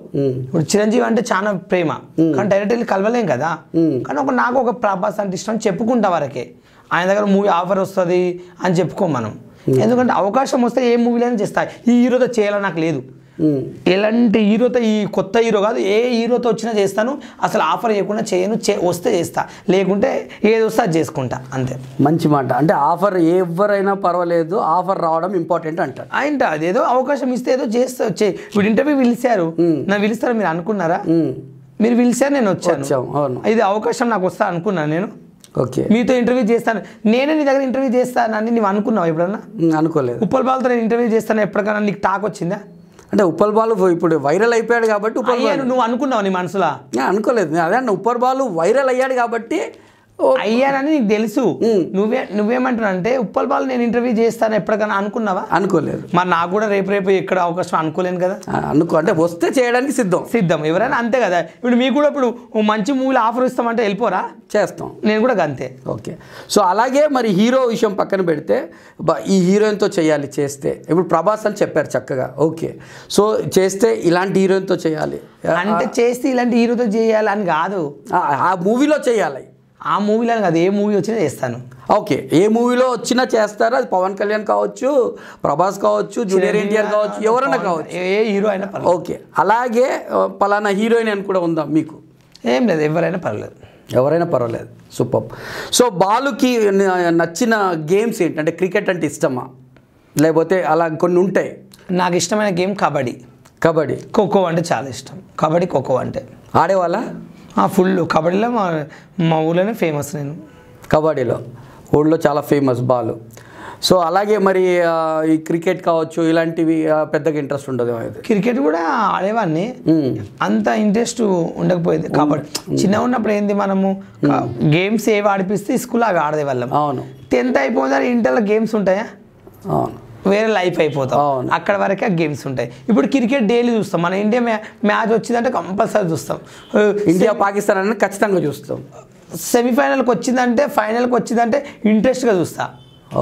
ఇప్పుడు చిరంజీవి అంటే చాలా ప్రేమ, కానీ డైరెక్ట్ వెళ్ళి కలవలేం కదా. కానీ ఒక నాకు ఒక ప్రభాస్ అంటే ఇష్టం చెప్పుకుంటా వరకే. ఆయన దగ్గర మూవీ ఆఫర్ వస్తుంది అని చెప్పుకోం మనం, ఎందుకంటే అవకాశం వస్తే ఏ మూవీలైనా చేస్తాయి. ఈ హీరోతో చేయాలని నాకు లేదు, ఎలాంటి హీరోతో, ఈ కొత్త హీరో కాదు, ఏ హీరోతో వచ్చినా చేస్తాను, అసలు ఆఫర్ చేయకుండా చేయను, వస్తే చేస్తా, లేకుంటే ఏది వస్తే అది చేసుకుంటా అంతే. మంచి మాట, అంటే ఆఫర్ ఎవరైనా పర్వాలేదు, ఆఫర్ రావడం ఇంపార్టెంట్ అంటారు. అంటే అదేదో అవకాశం ఇస్తే ఏదో చేస్తా. ఇప్పుడు ఇంటర్వ్యూ పిలిచారు, నన్ను పిలుస్తారని మీరు అనుకున్నారా? మీరు పిలిచారు నేను వచ్చాను, ఇది అవకాశం నాకు వస్తా అనుకున్నాను నేను. ఓకే, మీతో ఇంటర్వ్యూ చేస్తాను, నేనే నీ దగ్గర ఇంటర్వ్యూ చేస్తానని నువ్వు అనుకున్నావు ఎప్పుడన్నా? అనుకోలేదు. ఉప్పల్ బాలుతో నేను ఇంటర్వ్యూ చేస్తాను ఎప్పటికన్నా నీకు టాక్ వచ్చిందా? అంటే ఉప్పల్ బాలు ఇప్పుడు వైరల్ అయిపోయాడు కాబట్టి ఉప్పల్ బాలు నువ్వు అనుకున్నావు నీ మనసులో? అనుకోలేదు, అదే ఉప్పల్ బాలు వైరల్ అయ్యాడు కాబట్టి అయ్యానని నీకు తెలుసు. నువ్వేమంటున్నావు అంటే ఉప్పల్ బాలు నేను ఇంటర్వ్యూ చేస్తాను ఎప్పటికన్నా అనుకున్నావా? అనుకోలేదు. మరి నాకు కూడా రేపు ఎక్కడ అవకాశం అనుకోలేను కదా. అంటే వస్తే చేయడానికి సిద్ధం ఎవరైనా అంతే కదా. ఇప్పుడు మీకు కూడా ఇప్పుడు మంచి మూవీలు ఆఫర్ ఇస్తామంటే వెళ్ళిపోరా? చేస్తాం, నేను కూడా అంతే. ఓకే, సో అలాగే మరి హీరో విషయం పక్కన పెడితే ఈ హీరోయిన్తో చేయాలి చేస్తే, ఇప్పుడు ప్రభాస్ అని చెప్పారు చక్కగా. ఓకే, సో చేస్తే ఇలాంటి హీరోయిన్తో చేయాలి అంటే, చేస్తే ఇలాంటి హీరోతో చేయాలి అని కాదు, ఆ మూవీలో చేయాలి, ఆ మూవీలో కాదు, ఏ మూవీ వచ్చినా చేస్తాను. ఓకే, ఏ మూవీలో వచ్చినా చేస్తారు, అది పవన్ కళ్యాణ్ కావచ్చు, ప్రభాస్ కావచ్చు, జూనియర్ ఎన్టీఆర్ కావచ్చు, ఎవరైనా కావచ్చు, ఏ హీరో అయినా. ఓకే, అలాగే పలానా హీరోయిన్ అని కూడా ఉందా మీకు? ఏం లేదు, ఎవరైనా పర్వాలేదు. సూపర్. సో బాలుకి నచ్చిన గేమ్స్ ఏంటంటే, క్రికెట్ అంటే ఇష్టమా లేకపోతే అలా కొన్ని ఉంటాయి? నాకు ఇష్టమైన గేమ్ కబడ్డీ, ఖోఖో అంటే చాలా ఇష్టం. కబడ్డీ ఖోఖో అంటే ఆడేవాళ్ళ? ఫుల్ కబడ్డీలో మా ఊళ్ళోనే ఫేమస్ నేను. కబడ్డీలో ఊళ్ళో చాలా ఫేమస్ బాలు. సో అలాగే మరి ఈ క్రికెట్ కావచ్చు ఇలాంటివి పెద్దగా ఇంట్రెస్ట్ ఉండదు? క్రికెట్ కూడా ఆడేవాడిని, అంత ఇంట్రెస్ట్ ఉండకపోయేది. కబడ్డీ చిన్నగా ఉన్నప్పుడు ఏంది, మనము గేమ్స్ ఏవి ఆడిపిస్తే స్కూల్లో అవి ఆడేవాళ్ళం. అవును, 10th అయిపోయిందని ఇంటర్లో గేమ్స్ ఉంటాయా? అవును, వేరే లైఫ్ అయిపోతాం, అక్కడ వరకే గేమ్స్ ఉంటాయి. ఇప్పుడు క్రికెట్ డైలీ చూస్తాం, మన ఇండియా మ్యాచ్ వచ్చిందంటే కంపల్సరీ చూస్తాం, ఇండియా పాకిస్తాన్ అనేది ఖచ్చితంగా చూస్తాం, సెమీఫైనల్కి వచ్చిందంటే ఫైనల్కి వచ్చిందంటే ఇంట్రెస్ట్గా చూస్తా.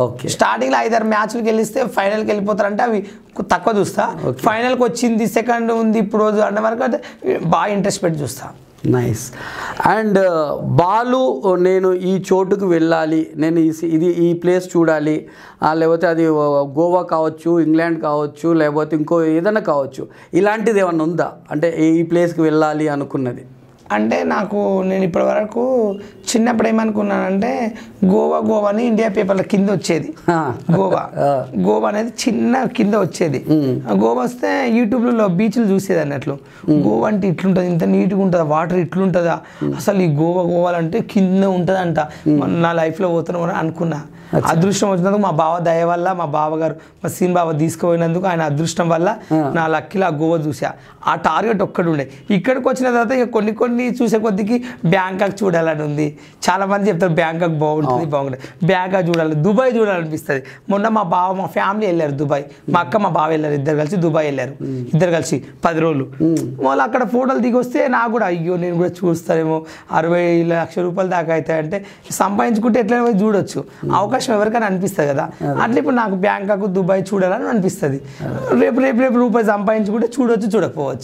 ఓకే, స్టార్టింగ్లో 5-6 మ్యాచ్లకు గెలిస్తే ఫైనల్కి వెళ్ళిపోతారంటే అవి తక్కువ చూస్తా, ఫైనల్కి వచ్చింది సెకండ్ ఉంది ఇప్పుడు అన్న వరకు అంటే బాగా ఇంట్రెస్ట్ పెట్టి చూస్తాను. నైస్. అండ్ బాలు నేను ఈ చోటుకు వెళ్ళాలి, నేను ఇది ఈ ప్లేస్ చూడాలి, లేకపోతే అది గోవా కావచ్చు, ఇంగ్లాండ్ కావచ్చు, లేకపోతే ఇంకో ఏదైనా కావచ్చు, ఇలాంటిది ఏమన్నా ఉందా అంటే ఈ ప్లేస్కి వెళ్ళాలి అనుకున్నది? అంటే నాకు నేను ఇప్పటివరకు చిన్నప్పుడు ఏమనుకున్నానంటే గోవాని ఇండియా పేపర్ల కింద వచ్చేది, గోవా అనేది చిన్న కింద వచ్చేది, గోవా వస్తే యూట్యూబ్లలో బీచ్లు చూసేది అన్నట్లు. గోవా అంటే ఇట్లుంటుంది, ఇంత నీట్గా ఉంటుందా, వాటర్ ఇట్లుంటుందా, అసలు ఈ గోవాలంటే కింద ఉంటుందంట, నా లైఫ్లో పోతున్నాం అనుకున్నా. అదృష్టం వచ్చినందుకు మా బావ దయ వల్ల, మా బావగారు మా సీన్ బావ తీసుకుపోయినందుకు ఆయన అదృష్టం వల్ల నా లక్కీలో ఆ గోవా చూసా. ఆ టార్గెట్ ఒక్కడు ఉండే. ఇక్కడికి వచ్చిన తర్వాత ఇక కొన్ని చూసే కొద్దికి బ్యాంకాక్ చూడాలని ఉంది. చాలామంది చెప్తారు బ్యాంకాక్ బాగుంటుంది, బ్యాంకాక్ చూడాలి, దుబాయ్ చూడాలనిపిస్తుంది. మొన్న మా బావ మా ఫ్యామిలీ వెళ్ళారు దుబాయ్, మా అక్క మా బావ వెళ్ళారు, ఇద్దరు కలిసి దుబాయ్ వెళ్ళారు, ఇద్దరు కలిసి 10 రోజులు. వాళ్ళు అక్కడ ఫోటోలు దిగి వస్తే నాకు కూడా అయ్యో నేను కూడా చూస్తానేమో, 60 లక్షల రూపాయలు దాకా అవుతాయంటే సంపాదించుకుంటే ఎట్లా పోయి చూడొచ్చు, అవకాశం ఎవరికైనా అనిపిస్తుంది కదా. అట్లా ఇప్పుడు నాకు బ్యాంకాక్ దుబాయ్ చూడాలని అనిపిస్తుంది. రేపు రేపు రేపు రూపాయి సంపాదించుకుంటే చూడొచ్చు, చూడకపోవచ్చు,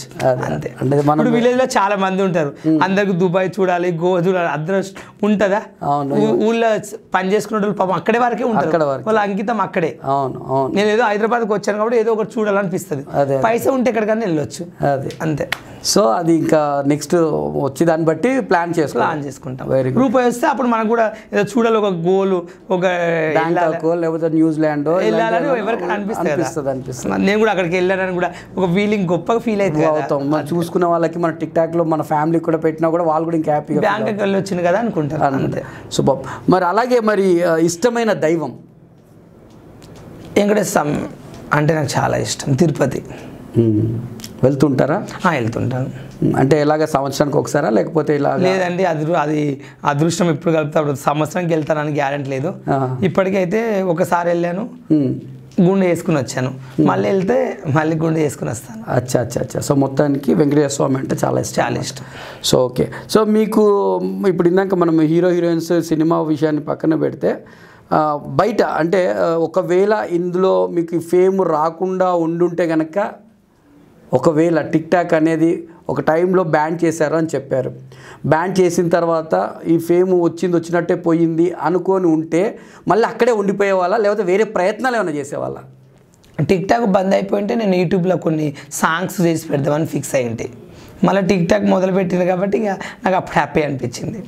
అంతే. ఇప్పుడు విలేజ్లో చాలా మంది ఉంటారు, అందరికి దుబాయ్ చూడాలి, గోవా చూడాలి, అదృష్టం ఉంటుందా? ఊళ్ళో పని చేసుకునే వాళ్ళు పాపం అక్కడే వరకే ఉంటారు, వాళ్ళ అంకితం అక్కడే. నేను ఏదో హైదరాబాద్కి వచ్చాను కాబట్టి ఏదో ఒకటి చూడాలనిపిస్తుంది, పైసా ఉంటే ఎక్కడికన్నా వెళ్ళొచ్చు, అంతే. సో అది ఇంకా నెక్స్ట్ వచ్చి దాన్ని బట్టి ప్లాన్ చేసుకుంటాం. రూపాయి వస్తే అప్పుడు మనకు కూడా ఏదో చూడాలి, ఒక గోల్, ఒక లేకపోతే న్యూజిలాండ్ వెళ్ళాలని ఎవరికి అనిపిస్తుంది. నేను కూడా అక్కడికి వెళ్ళానని కూడా ఒక ఫీలింగ్ గొప్పగా ఫీల్ అవుతాం. మనం చూసుకున్న వాళ్ళకి మన టిక్ టాక్ లో మన ఫ్యామిలీకి కూడా పెట్టినా కూడా వాళ్ళు కూడా ఇంకా హ్యాపీగా బ్యాంకాక్ వెళ్ళి వచ్చింది కదా అనుకుంటారు, అంతే. సో బాబు మరి అలాగే మరి ఇష్టమైన దైవం? వెంకటేశ్వర అంటే నాకు చాలా ఇష్టం. తిరుపతి వెళ్తుంటారా? వెళ్తుంటాను. అంటే ఎలాగ సంవత్సరానికి ఒకసారా లేకపోతే ఇలా? లేదండి, అది అదృష్టం ఎప్పుడు కలుపుతా. సంవత్సరానికి వెళ్తానని గ్యారెంటీ లేదు. ఇప్పటికైతే ఒకసారి వెళ్ళాను, గుండె వేసుకుని వచ్చాను, మళ్ళీ వెళ్తే మళ్ళీ గుండె వేసుకుని వస్తాను. అచ్చా అచ్చా అచ్చా. సో మొత్తానికి వెంకటేశ్వర స్వామి అంటే చాలా ఇష్టం. So okay. సో మీకు ఇప్పుడు ఇందాక మనం హీరో హీరోయిన్స్ సినిమా విషయాన్ని పక్కన పెడితే బయట అంటే ఒకవేళ ఇందులో మీకు ఫేమ్ రాకుండా ఉండుంటే కనుక, ఒకవేళ టిక్ టాక్ అనేది ఒక టైంలో బ్యాన్ చేశారు అని చెప్పారు, బ్యాన్ చేసిన తర్వాత ఈ ఫేమ్ వచ్చినట్టే పోయింది అనుకొని ఉంటే మళ్ళీ అక్కడే ఉండిపోయేవాళ్ళ లేకపోతే వేరే ప్రయత్నాలు ఏమైనా చేసేవాళ్ళ? టిక్ టాక్ బంద్ అయిపోయింటే నేను యూట్యూబ్లో కొన్ని సాంగ్స్ చేసి పెడదామని ఫిక్స్ అయ్యింది. మళ్ళీ టిక్ టాక్ మొదలుపెట్టింది కాబట్టి ఇక నాకు అప్పుడు హ్యాపీ అనిపించింది.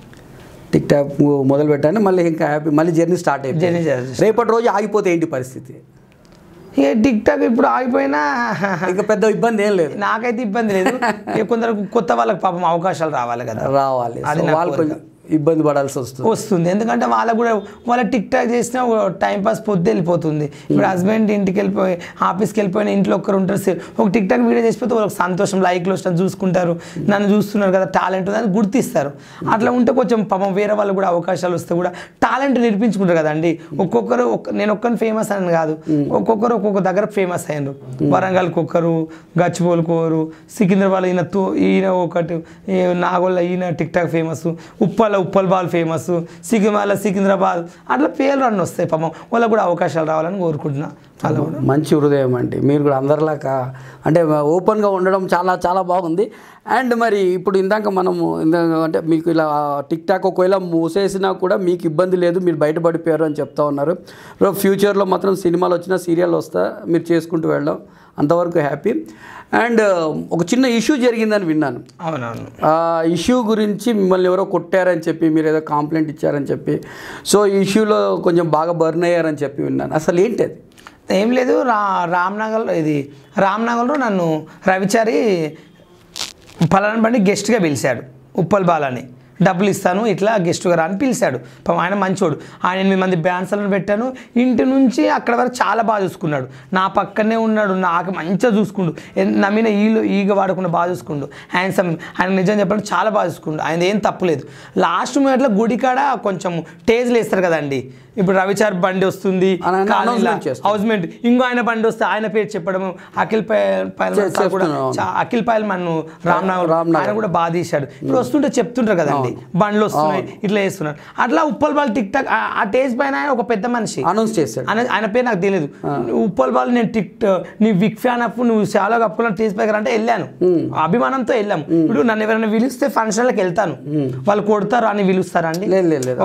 టిక్ టాక్ మొదలు పెట్టాను, మళ్ళీ ఇంకా హ్యాపీ, మళ్ళీ జర్నీ స్టార్ట్ అయిపోయింది. రేపటి రోజు ఆగిపోతే ఏంటి పరిస్థితి? ఇక టిక్ టాక్ ఇప్పుడు ఆగిపోయినా ఇంకా పెద్ద ఇబ్బంది ఏం లేదు, నాకైతే ఇబ్బంది లేదు. కొందరు కొత్త వాళ్ళకి పాపం అవకాశాలు రావాలి కదా, రావాలి, అది వాళ్ళకి ఇబ్బంది పడాల్సి వస్తుంది. ఎందుకంటే వాళ్ళకు కూడా వాళ్ళ టిక్ టాక్ చేసినా టైంపాస్ పొద్దు వెళ్ళిపోతుంది. ఇప్పుడు హస్బెండ్ ఇంటికి వెళ్ళిపోయి ఆఫీస్కి వెళ్ళిపోయినా ఇంట్లో ఒకరు ఉంటారు, ఒక టిక్ టాక్ వీడియో చేసిపోతే వాళ్ళకి సంతోషం, లైక్లు వచ్చినా చూసుకుంటారు, నన్ను చూస్తున్నారు కదా టాలెంట్ అని గుర్తిస్తారు. అట్లా ఉంటే కొంచెం పాపం వేరే వాళ్ళు కూడా అవకాశాలు వస్తే కూడా టాలెంట్ నిరూపించుకుంటారు కదండి. ఒక్కొక్కరు నేను ఒక్కరిని ఫేమస్ అని కాదు, ఒక్కొక్కరు ఒక్కొక్క దగ్గర ఫేమస్ అయ్యారు. వరంగల్కి ఒకరు, గచ్చిబౌలికోరు, సికింద్రాబాద్ ఈయన ఒకటి, నాగోళ్ళ ఈయన TikTok famous, ఉప్పల్ బాలు famous, Secunderabad అట్లా పేర్లు అన్నీ వస్తాయి. పాపం వాళ్ళకు కూడా అవకాశాలు రావాలని కోరుకుంటున్నా. అలా కూడా మంచి హృదయం అండి, మీరు కూడా అందరిలాగా అంటే ఓపెన్గా ఉండడం చాలా చాలా బాగుంది. అండ్ మరి ఇప్పుడు ఇందాక మనము అంటే మీకు ఇలా టిక్ టాక్ ఒకవేళ మూసేసినా కూడా మీకు ఇబ్బంది లేదు, మీరు బయటపడిపోయారు అని చెప్తా ఉన్నారు. ఫ్యూచర్లో మాత్రం సినిమాలు వచ్చినా సీరియల్ వస్తా మీరు చేసుకుంటూ వెళ్ళడం అంతవరకు హ్యాపీ. అండ్ ఒక చిన్న ఇష్యూ జరిగిందని విన్నాను. అవునవును. ఆ ఇష్యూ గురించి మిమ్మల్ని ఎవరో కొట్టారని చెప్పి మీరు ఏదో కాంప్లైంట్ ఇచ్చారని చెప్పి, సో ఈ ఇష్యూలో కొంచెం బాగా బర్న్ అయ్యారని చెప్పి విన్నాను. అసలు ఏంటి అది? ఏం లేదు, రామ్నగర్లో నన్ను రవిచారి పలానా బండి గెస్ట్గా పిలిచాడు, ఉప్పల్ బాలు అని. డబ్బులు ఇస్తాను ఇట్లా గెస్ట్గా రా అని పిలిచాడు. పాపం ఆయన మంచోడు, ఆయన 8 మంది బ్యాన్సర్లను పెట్టాను. ఇంటి నుంచి అక్కడ వరకు చాలా బాగా చూసుకున్నాడు, నా పక్కనే ఉన్నాడు, నాకు మంచిగా చూసుకుండు, నమ్మిన ఈగ వాడకుండా బాగా చూసుకుండు. హ్యాండ్సమ్ ఆయన, నిజం చెప్పాలంటే చాలా బాగా చూసుకుండు, ఆయన ఏం తప్పులేదు. లాస్ట్ మూమెంట్లో గుడికాడ కొంచెం టేజ్లు వేస్తారు కదండి, ఇప్పుడు రవిచార్ బండి వస్తుంది, హౌస్మెంట్ ఇంకో ఆయన బండి వస్తే ఆయన పేరు చెప్పడము, అఖిల్ పాయల్ మన్ను రామ్నగర్ ఆయన కూడా బాధ చేశాడు. ఇప్పుడు వస్తుంటే చెప్తుంటారు కదండి బండ్లు వస్తున్నాయి ఇట్లా చేస్తున్నారు. అట్లా ఉప్పల్ బాల్ టిక్ టాక్ ఆ టేజ్ పైన ఒక పెద్ద మనిషి అనౌన్స్ చేశాడు, ఆయన పేరు నాకు తెలియదు. ఉప్పల్ బాల్ నేను టిక్ నీ బిగ్ ఫ్యాన్ అప్ నువ్వు చాలా కప్పుకున్న టేజ్ పైకి అంటే వెళ్ళాను, అభిమానంతో వెళ్ళాము. ఇప్పుడు నన్ను ఎవరైనా పిలిస్తే ఫంక్షన్లకు వెళ్తాను, వాళ్ళు కొడతారు అని పిలుస్తారా అండి?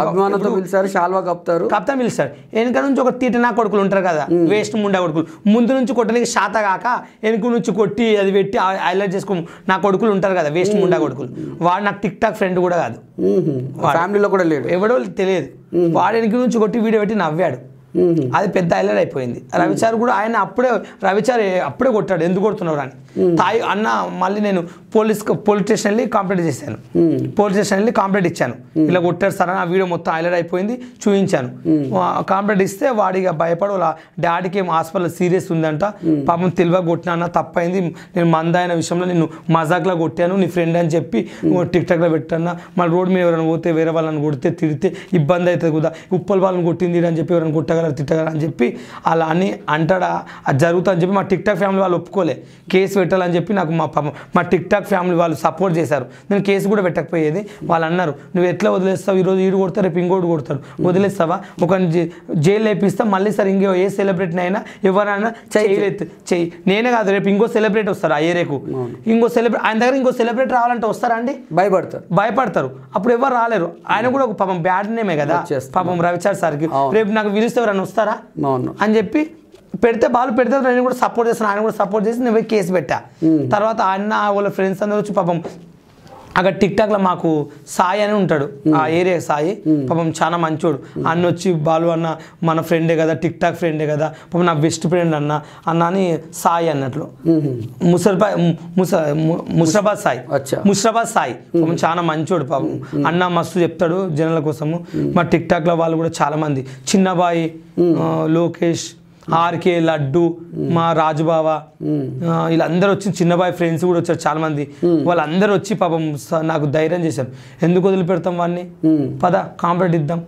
అభిమానంతో పిలిచారు, షాల్వా కప్తారు, కప్తా పిలుస్తారు. వెనుక నుంచి ఒక తీటనా కొడుకులు ఉంటారు కదా, వేస్ట్ ముండా కొడుకులు, ముందు నుంచి కొట్టడానికి శాత కాక వెనుక నుంచి కొట్టి అది పెట్టి హైలైట్ చేసుకో నా కొడుకులు ఉంటారు కదా వేస్ట్ ముండా కొడుకులు. వాడు నాకు టిక్ టాక్ ఫ్రెండ్ కూడా కాదు, ఫ్యామిలీలో కూడా లేడు, ఎవడో తెలియదు. వాడు వెనుక నుంచి కొట్టి వీడియో పెట్టి నవ్వాడు, అది పెద్ద హైలైట్ అయిపోయింది. రవిచార్ కూడా ఆయన అప్పుడే కొట్టాడు, ఎందుకు కొడుతున్నారు అని. తాయి అన్న మళ్ళీ నేను పోలీస్ స్టేషన్ వెళ్ళి కంప్లైంట్ చేశాను, పోలీస్ స్టేషన్ వెళ్ళి కంప్లైంట్ ఇచ్చాను, ఇలా కొట్టారు సార్ ఆ వీడియో మొత్తం హైలైట్ అయిపోయింది చూపించాను. కంప్లైంట్ ఇస్తే వాడిగా భయపడు, డాడీకి ఏం హాస్పిటల్ సీరియస్ ఉందంట, పాపం తెలివగా కొట్టినా అన్న తప్పైంది, నేను మంద అయిన విషయంలో నేను మజాక్లా కొట్టాను నీ ఫ్రెండ్ అని చెప్పి టిక్ టాక్లో పెట్టాను, మళ్ళీ రోడ్ మీద ఎవరైనా పోతే వేరే వాళ్ళని కొడితే తిడితే ఇబ్బంది అవుతుంది కదా, ఉప్పల్ వాళ్ళని కొట్టింది అని చెప్పి ఎవరైనా కొట్టగల తిట్టగల అని చెప్పి అలా అని అంటాడా అది జరుగుతా అని చెప్పి మా టిక్ టాక్ ఫ్యామిలీ వాళ్ళు ఒప్పుకోలే, కేసు పెట్టాలని చెప్పి నాకు మా టిక్ టాక్ ఫ్యామిలీ వాళ్ళు సపోర్ట్ చేశారు. నేను కేసు కూడా పెట్టకపోయేది, వాళ్ళు అన్నారు నువ్వు ఎట్లా వదిలేస్తావు, ఈరోజు ఈడు కొడతావు రేపు ఇంకోటి కొడతాడు వదిలేస్తావా, ఒక జైలు వేపిస్తా మళ్ళీ సార్ ఇంకో ఏ సెలబ్రిటీని అయినా ఎవరైనా చెయ్యి, నేనే కాదు రేపు ఇంకో సెలబ్రిటీ వస్తారు, ఆ ఏరియాకు ఇంకో సెలబ్రిటీ ఆయన దగ్గర ఇంకో సెలబ్రిటీ రావాలంటే వస్తారా అండి? భయపడతారు, అప్పుడు ఎవరు రాలేరు. ఆయన కూడా ఒక పాపం బ్యాడ్ నేమే కదా పాపం రవిచార్ సార్కి, రేపు నాకు పిలిస్తే ఎవరైనా వస్తారా అని చెప్పి పెడితే బాలు పెడతారు. నేను కూడా సపోర్ట్ చేస్తాను, ఆయన కూడా సపోర్ట్ చేసి నేను కేసు పెట్టా. తర్వాత ఆయన వాళ్ళ ఫ్రెండ్స్ అందరూ వచ్చి పాపం అక్కడ టిక్ టాక్లో మాకు సాయి అని ఉంటాడు ఆ ఏరియా, సాయి పాపం చాలా మంచోడు, అన్న వచ్చి బాలు అన్న మన ఫ్రెండే కదా టిక్ టాక్ ఫ్రెండే కదా పాపం నా బెస్ట్ ఫ్రెండ్ అన్న అని సాయి అన్నట్లు ముషరాబాద్ సాయి పాపం చాలా మంచోడు, పాపం అన్న మస్తు చెప్తాడు జనాల కోసము. మా టిక్ టాక్లో వాళ్ళు కూడా చాలామంది చిన్నబాయి, లోకేష్, ఆర్కే, లడ్డు, మా రాజుబావ వీళ్ళందరూ వచ్చి, చిన్నబాయి ఫ్రెండ్స్ కూడా వచ్చారు చాలా మంది. వాళ్ళందరూ వచ్చి పాపం నాకు ధైర్యం చేశారు, ఎందుకు వదిలిపెడతాం వాడిని పద కాంప్లైంట్ ఇద్దాం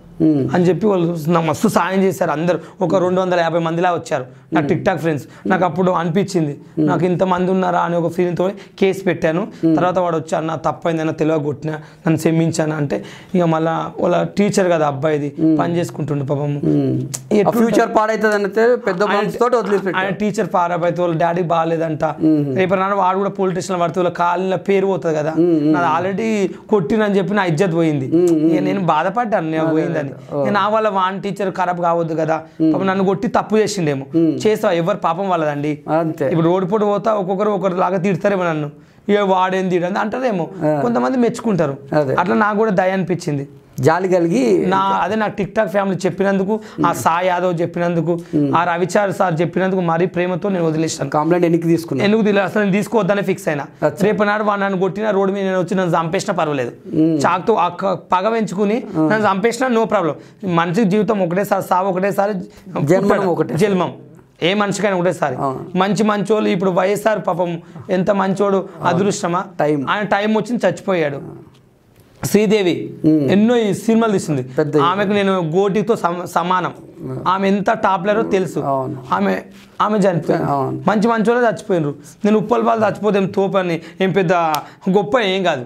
అని చెప్పి వాళ్ళు నాకు మస్తు సాయం చేశారు. అందరు ఒక 250 మందిలా వచ్చారు నా టిక్ టాక్ ఫ్రెండ్స్. నాకు అప్పుడు అనిపించింది నాకు ఇంతమంది ఉన్నారా అని ఒక ఫీలింగ్తో కేసు పెట్టాను. తర్వాత వాడు వచ్చి అన్న తప్పైందన్న తెలివ కొట్టినా నన్ను క్షమించాను అంటే, ఇక మళ్ళీ వాళ్ళ టీచర్ కదా అబ్బాయిది పని చేసుకుంటుండే పాపము, ఫ్యూచర్ పాడైతుందంటే ఆయన టీచర్ పాడైతే వాళ్ళ డాడీ బాగాలేదంట, రేపు నాన్న వాడు కూడా పోలీస్ స్టేషన్లో పడితే వాళ్ళ కాళ్ళ పేరు పోతుంది కదా, నాది ఆల్రెడీ కొట్టినని చెప్పి నా ఇజ్జత్ పోయింది, నేను బాధపడ్డాను నేను పోయిందని. నా వల్ల వాన్ టీచర్ ఖరాబ్ కావద్దు కదా, నన్ను కొట్టి తప్పు చేసిండేమో చేసావు, ఎవరు పాపం వాళ్ళదండి. ఇప్పుడు రోడ్డు పూట పోతా ఒక్కొక్కరు ఒకరు లాగా తిడతారేమో, నన్ను ఏ వాడేంది అంటారేమో, కొంతమంది మెచ్చుకుంటారు. అట్లా నాకు కూడా దయ అనిపించింది, జాలి కలిగి అదే నాకు టిక్ టాక్ ఫ్యామిలీ చెప్పినందుకు, ఆ సాయి యాదవ్ చెప్పినందుకు, ఆ రవిచార్ సార్ చెప్పినందుకు మరీ ప్రేమతో నేను వదిలేసాను. కంప్లైంట్ ఎందుకు తీసుకోవద్దని ఫిక్స్ అయినా, రేపు నాడు వాడు నన్ను కొట్టిన రోడ్డు మీద నేను వచ్చి నన్ను చంపేసినా పర్వాలేదు, చాకుతో పగ పెంచుకుని నన్ను చంపేసినా నో ప్రాబ్లం. మనిషి జీవితం ఒకటేసారి, సావు ఒకటేసారి, జన్మం ఏ మనిషికైనా ఒకటేసారి. మంచోళ్ళు ఇప్పుడు వైఎస్ఆర్ పాపం ఎంత మంచోడు, అదృష్టమా ఆయన టైం వచ్చింది చచ్చిపోయాడు. శ్రీదేవి ఎన్నో సినిమాలు తీస్తుంది, ఆమెకు నేను గోటితో సమానం, ఆమె ఎంత టాప్లరో తెలుసు, ఆమె చనిపోయింది. మంచి వాళ్ళు చచ్చిపోయినరు, నేను ఉప్పల్ బాలు చచ్చిపోతే ఏం తోపని ఏం పెద్ద గొప్ప ఏం కాదు,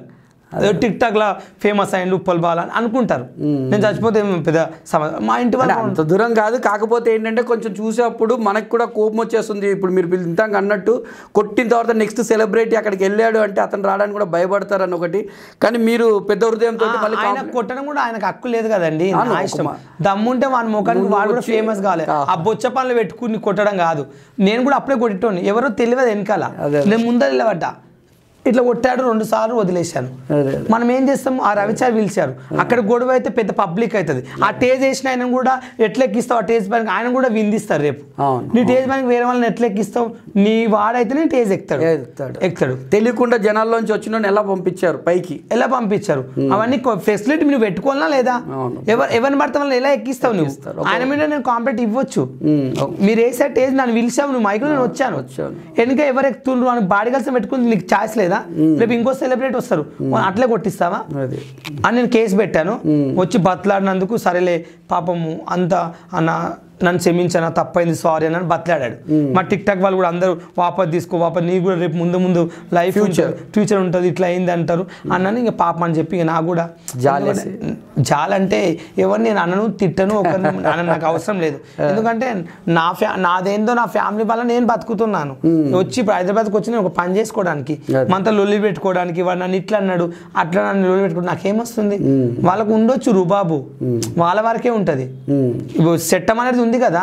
టిక్ టాక్లా ఫేమస్ అయ్యండి ఉప్పల్ బాలు అని అనుకుంటారు, నేను చచ్చిపోతే పెద్ద సమాధానం. మా ఇంటి వల్ల అంత దూరం కాదు, కాకపోతే ఏంటంటే కొంచెం చూసేప్పుడు మనకు కూడా కోపం వచ్చేస్తుంది. ఇప్పుడు మీరు ఇంత అన్నట్టు కొట్టిన తర్వాత నెక్స్ట్ సెలబ్రిటీ అక్కడికి వెళ్ళాడు అంటే అతను రావడానికి కూడా భయపడతారని ఒకటి, కానీ మీరు పెద్ద హృదయంతో ఆయన కొట్టడం కూడా ఆయనకు హక్కు లేదు కదండి, ఇష్టం దమ్ముంటే వాడి ముఖానికి వాడు కూడా ఫేమస్ కాలేదు. ఆ బొచ్చ పనులు పెట్టుకుని కొట్టడం కాదు, నేను కూడా అప్పుడే కొట్టేటోని, ఎవరో తెలియదు వెనకాల, నేను ముందర నిలబడ్డా ఇట్లా కొట్టాడు 2 సార్లు వదిలేశాను. మనం ఏం చేస్తాము, ఆ రవిచార్ పిలిచారు అక్కడ గొడవ అయితే పెద్ద పబ్లిక్ అవుతుంది, ఆ టేజ్ వేసిన ఆయన కూడా ఎట్లెక్కిస్తావు, ఆ టేజ్ బ్యాంక్ ఆయన కూడా విందిస్తారు, రేపు నీ టేజ్ బ్యాంక్ వేరే వాళ్ళని ఎట్లెక్కిస్తావు, నీ వాడైతేనే టేజ్ ఎక్కుతాడు. తెలియకుండా జనాల్లోంచి వచ్చిన ఎలా పంపించారు పైకి, ఎలా పంపించారు, అవన్నీ ఫెసిలిటీ నువ్వు పెట్టుకోవాలా లేదా, ఎవరిని పడితే వాళ్ళని ఎలా ఎక్కిస్తావు నువ్వు, ఆయన మీద నేను కాంప్లైంట్ ఇవ్వచ్చు, మీరు వేసే టేజ్ నన్ను పిలిచావు, నువ్వు మైక్ నేను వచ్చాను, ఎందుకంటే ఎవరు ఎక్కుతుండ్రు అని బాడీ కలిసి పెట్టుకుని నీకు ఛాయిస్ లేదా, కదా, రేపు ఇంకో సెలబ్రిటీ వస్తారు అట్లే కొట్టిస్తావా అని నేను కేసు పెట్టాను. వచ్చి బతలాడినందుకు సరేలే పాపము అంత అన్న నన్ను క్షమించాను తప్పైంది సారీ అని బతలాడాడు. మా టిక్ టాక్ వాళ్ళు కూడా అందరూ వాపస్ తీసుకో వాపస్ నీకు కూడా రేపు ముందు ముందు లైఫ్ ఫ్యూచర్ ఉంటుంది ఇట్లా అయింది అంటారు అన్నాను. ఇంకా పాప అని చెప్పి నాకు కూడా జాలంటే ఎవరు నేను అన్నను తిట్టను అన్న నాకు అవసరం లేదు. ఎందుకంటే నాదేందో నా ఫ్యామిలీ వల్ల నేను బతుకుతున్నాను. వచ్చి ఇప్పుడు హైదరాబాద్కి వచ్చి నేను ఒక పని చేసుకోవడానికి మనతో లొల్లి పెట్టుకోవడానికి వాడు నన్ను ఇట్లా అన్నాడు అట్లా నన్ను లొల్లి పెట్టుకోవడం నాకేమొస్తుంది? వాళ్ళకు ఉండొచ్చు రుబాబు వాళ్ళ వరకే ఉంటుంది. ఇప్పుడు సెట్టం అనేది ఉంది కదా,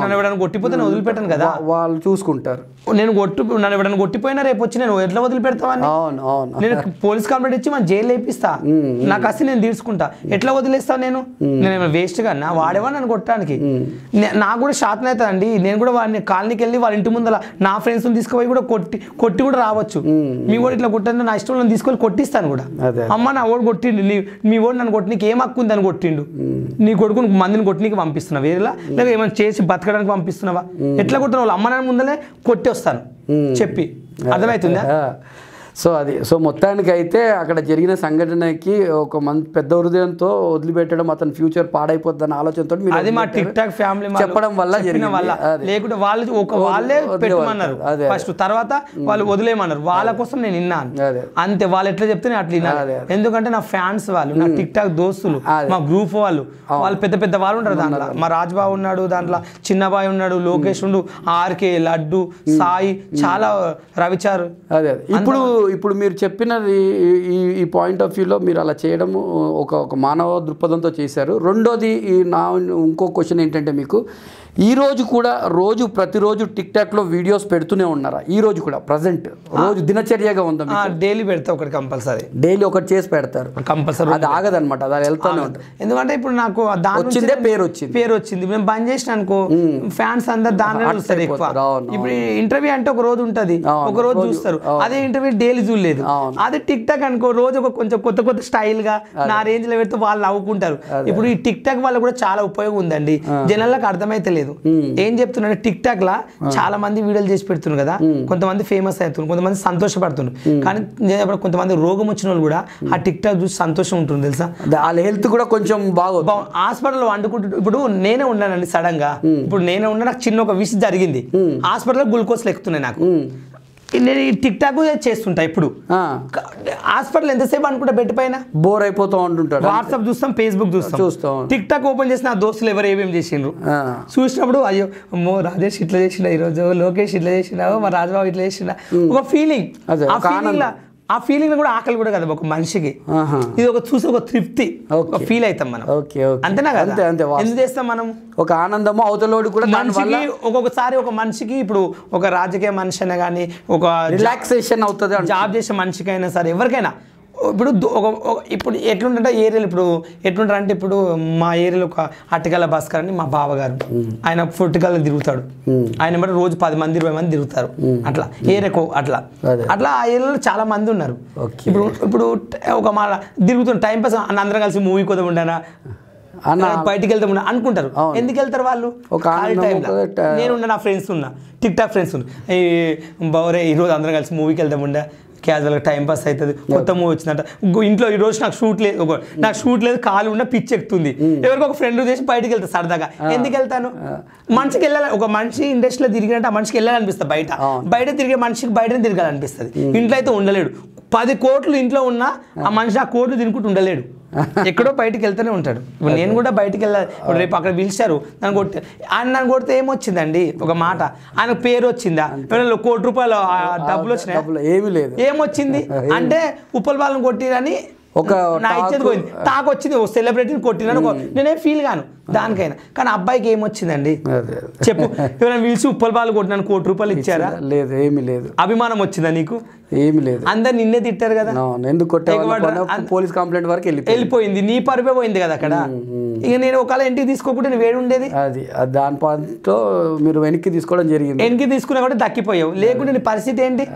నన్ను ఎవడన్నా కొట్టిపోతే నేను వదిలిపెట్టాను కదా, వాళ్ళు చూసుకుంటారు. నేను నన్ను ఎవడన్నా కొట్టిపోయినా రేపు వచ్చి నేను ఎట్లా వదిలిపెడతావని నేను పోలీస్ కంప్లైంట్ ఇచ్చి మన జైలు వేపిస్తా, నాకు అసలు నేను తీర్చుకుంటా. ఎట్లా వదిలేస్తాను? నేను వేస్ట్ గా నా వాడేవా నన్ను కొట్టడానికి? నాకు కూడా శాతం అవుతుందండి. నేను కూడా వాడిని కాలనీకి వెళ్ళి వాళ్ళ ఇంటి ముందర నా ఫ్రెండ్స్ తీసుకుపోయి కూడా కొట్టి కూడా రావచ్చు. మీ వాడు ఇట్లా కొట్టాను నా ఇష్టం తీసుకొని కొట్టిస్తాను కూడా. అమ్మ నా వాడు కొట్టిండు మీ వాడు నన్ను కొట్టి నీకు ఏం హక్కు ఉంది అని కొట్టిండు, నీ కొడుకుని మందిని కొట్టి నీకు పంపిస్తున్నావు వేరేలా లేదా ఏమైనా చేసి బతకడానికి పంపిస్తున్నావా? ఎట్లా కొట్టిన వాళ్ళు అమ్మ నాన్న ముందలే కొట్టి వస్తాను చెప్పి అర్థమవుతుందా? సో అది సో మొత్తానికి అయితే అక్కడ జరిగిన సంఘటనకి ఒక మంచి పెద్ద హృదయంతో వదిలిపెట్టడం అతని ఫ్యూచర్ పాడైపోద్ది అన్న ఆలోచనతో అది మా టిక్ టాక్ ఫ్యామిలీ చెప్పడం వల్ల జరిగిన వల్ల లేకుంటే వాళ్ళు ఒక వాళ్ళే పెట్టమన్నారు ఫస్ట్, తర్వాత వాళ్ళు వదిలేయమన్నారు. వాళ్ళ కోసం నేను విన్నాను అంతే. వాళ్ళు ఎట్లా చెప్తే నేను అట్లా విన్నాను. ఎందుకంటే నా ఫ్యాన్స్ వాళ్ళు, నా టిక్ టాక్ దోస్తులు, మా గ్రూప్ వాళ్ళు, వాళ్ళు పెద్ద పెద్ద వాళ్ళు ఉంటారు దాంట్లో. మా రాజ్బాబు ఉన్నాడు, దాంట్లో చిన్నబాయి ఉన్నాడు, లోకేష్ ఉండు, ఆర్కే, లడ్డు, సాయి, చాలా రవిచారు. అదే ఇప్పుడు ఇప్పుడు మీరు చెప్పినది ఈ పాయింట్ ఆఫ్ వ్యూలో మీరు అలా చేయడము ఒక మానవ దృక్పథంతో చేశారు. రెండోది నా ఇంకో క్వశ్చన్ ఏంటంటే, మీకు ఈరోజు కూడా రోజు ప్రతిరోజు టిక్ టాక్లో వీడియోస్ పెడుతూనే ఉన్నారా? ఈ రోజు కూడా ప్రజెంట్ రోజు దినచర్యగా ఉందా? డైలీ పెడతా ఒకటి, కంపల్సరీ డైలీ ఒకటి చేసి పెడతారు, కంపల్సరీ అది ఆగదనమాట, అది వెళ్తానే ఉంటుంది. ఎందుకంటే ఇప్పుడు నాకు వచ్చిందే పేరు వచ్చింది మేము బంద్ చేసిన అనుకో ఫ్యాన్స్ అందరు దాని చూస్తారు ఎక్కువ. ఇప్పుడు ఇంటర్వ్యూ అంటే ఒక రోజు ఉంటుంది, ఒక రోజు చూస్తారు. అదే ఇంటర్వ్యూ డైలీ చూడలేదు. అదే టిక్ టాక్ అనుకో రోజు ఒక కొంచెం కొత్త కొత్త స్టైల్గా నా రేంజ్లో పెడితే వాళ్ళు నవ్వుకుంటారు. ఇప్పుడు ఈ టిక్ టాక్ వల్ల కూడా చాలా ఉపయోగం ఉందండి, జనాలకు అర్థమైతే లేదు. ఏం చెప్తున్నా టిక్ టాక్ లా చాలా మంది వీడియోలు చేసి పెడుతున్నారు కదా, కొంతమంది ఫేమస్ అవుతున్నారు, కొంతమంది సంతోషపడుతున్నారు. కానీ కొంతమంది రోగం వచ్చిన వాళ్ళు కూడా ఆ టిక్ టాక్ చూసి సంతోషం ఉంటుంది తెలుసా, వాళ్ళ హెల్త్ కూడా కొంచెం బాగా హాస్పిటల్ వండుకుంటు. ఇప్పుడు నేనే ఉన్నానండి సడన్ గా, ఇప్పుడు నేనే ఉన్నా నాకు చిన్న ఒక విష్ జరిగింది, హాస్పిటల్లో గ్లూకోజ్లు ఎక్కుతున్నాయి నాకు. నేను ఈ టిక్ టాక్ చేస్తుంటా, ఇప్పుడు హాస్పిటల్ ఎంతసేపు అనుకుంటా బెడ్ పైన బోర్ అయిపోతూ ఉంటుంటాడు. వాట్సాప్ చూస్తాం, ఫేస్బుక్ చూస్తాం, టిక్ టాక్ ఓపెన్ చేసిన దోస్తులు ఎవరు ఏమేమి చేసిండ్రు చూసినప్పుడు అయ్యో మో రాజేష్ ఇట్లా చేసిండా, ఈరోజు లోకేష్ ఇట్లా చేసిండా, మా రాజబాబు ఇట్లా చేసిండా ఒక ఫీలింగ్. ఆ ఫీలింగ్ కూడా ఆకలి కూడా కదా ఒక మనిషికి, ఇది ఒక చూసి ఒక తృప్తి ఫీల్ అవుతాం మనం అంతేనా కదా? ఎందుకు చేస్తాం మనం ఒక ఆనందము అవతలోడు కూడా మనిషికి. ఒక్కొక్కసారి ఒక మనిషికి ఇప్పుడు ఒక రాజకీయ మనిషి అయినా కానీ, ఒక రిలాక్సేషన్ అవుతుంది జాబ్ చేసే మనిషికి అయినా సరే, ఎవరికైనా. ఇప్పుడు ఇప్పుడు ఎట్లుంటే ఏరియాలో ఇప్పుడు ఎట్లుంటారంటే, ఇప్పుడు మా ఏరియాలో ఒక అటకాల భాస్కర్ అని మా బావగారు, ఆయన పొట్టికాలలో తిరుగుతాడు. ఆయన బట్టి రోజు 10 మంది 20 మంది తిరుగుతారు అట్లా ఏరియకు. అట్లా ఆ ఏరియాలో చాలా మంది ఉన్నారు. ఇప్పుడు ఒక మా తిరుగుతున్న టైం పాస్ అందరం కలిసి మూవీ కొద్దాం ఉండనా బయటికి వెళ్తే ఉన్నా అనుకుంటారు. ఎందుకు వెళ్తారు వాళ్ళు? నేను నా ఫ్రెండ్స్ ఉన్నా, టిక్ టాక్ ఫ్రెండ్స్ ఉన్నా, ఈ బౌరే ఈరోజు అందరం కలిసి మూవీకి వెళ్దాం ఉండా, క్యాజువల్గా టైం పాస్ అవుతుంది, కొత్త మూవీ వచ్చిందంట, ఇంట్లో ఈరోజు నాకు షూట్ లేదు కాలు ఉన్న పిచ్చి ఎక్కుతుంది, ఎవరికి ఒక ఫ్రెండ్ చేసి బయటకు వెళ్తాను సరదాగా. ఎందుకు వెళ్తాను? మనిషికి వెళ్ళాలి, ఒక మనిషి ఇండస్ట్రీలో తిరిగినట్టు ఆ మనిషికి వెళ్ళాలనిపిస్తుంది. బయట తిరిగే మనిషికి బయటనే తిరగాలనిపిస్తుంది. ఇంట్లో అయితే ఉండలేడు. 10 కోట్లు ఇంట్లో ఉన్నా ఆ మనిషి ఆ కోట్లు తినుకుంటూ ఉండలేడు, ఎక్కడో బయటకు వెళ్తూనే ఉంటాడు. ఇప్పుడు నేను కూడా బయటకు వెళ్ళాలి. ఇప్పుడు రేపు అక్కడ పిలిచారు నన్ను కొట్టి, ఆయన నన్ను కొడితే ఏమొచ్చిందండి? ఒక మాట. ఆయన పేరు వచ్చిందా? 1 కోటి రూపాయలు డబ్బులు వచ్చినాయి? ఏమి లేదు. ఏమొచ్చింది అంటే ఉప్పల్ బాలుని కొట్టిరని ఒక నా ఇచ్చేది పోయింది, తాకొచ్చింది సెలబ్రిటీని కొట్టినాను, నేనేం ఫీల్ కాను దానికైనా. కానీ అబ్బాయికి ఏమొచ్చిందండి చెప్పు? ఎవరైనా పిలిచి ఉప్పల్ బాలు కొట్టినాను 1 కోటి రూపాయలు ఇచ్చారా? లేదు, ఏమి లేదు. అభిమానం వచ్చిందా నీకు? ఏమి లేదు. అందరు నిన్నే తిట్టారు కదా, ఎందుకు కొట్టావు? పోలీస్ కంప్లైంట్ వరకు వెళ్ళిపోయింది, నీ పరుపే పోయింది కదా అక్కడ. ఇక నేను ఒకవేళ ఇంటికి తీసుకోకుండా నేను వేడి ఉండేది, అది దాని పాటతో మీరు వెనక్కి తీసుకోవడం జరిగింది. వెనక్కి తీసుకున్నా కూడా దక్కిపోయావు, లేకుంటే నీ పరిస్థితి ఏంటి?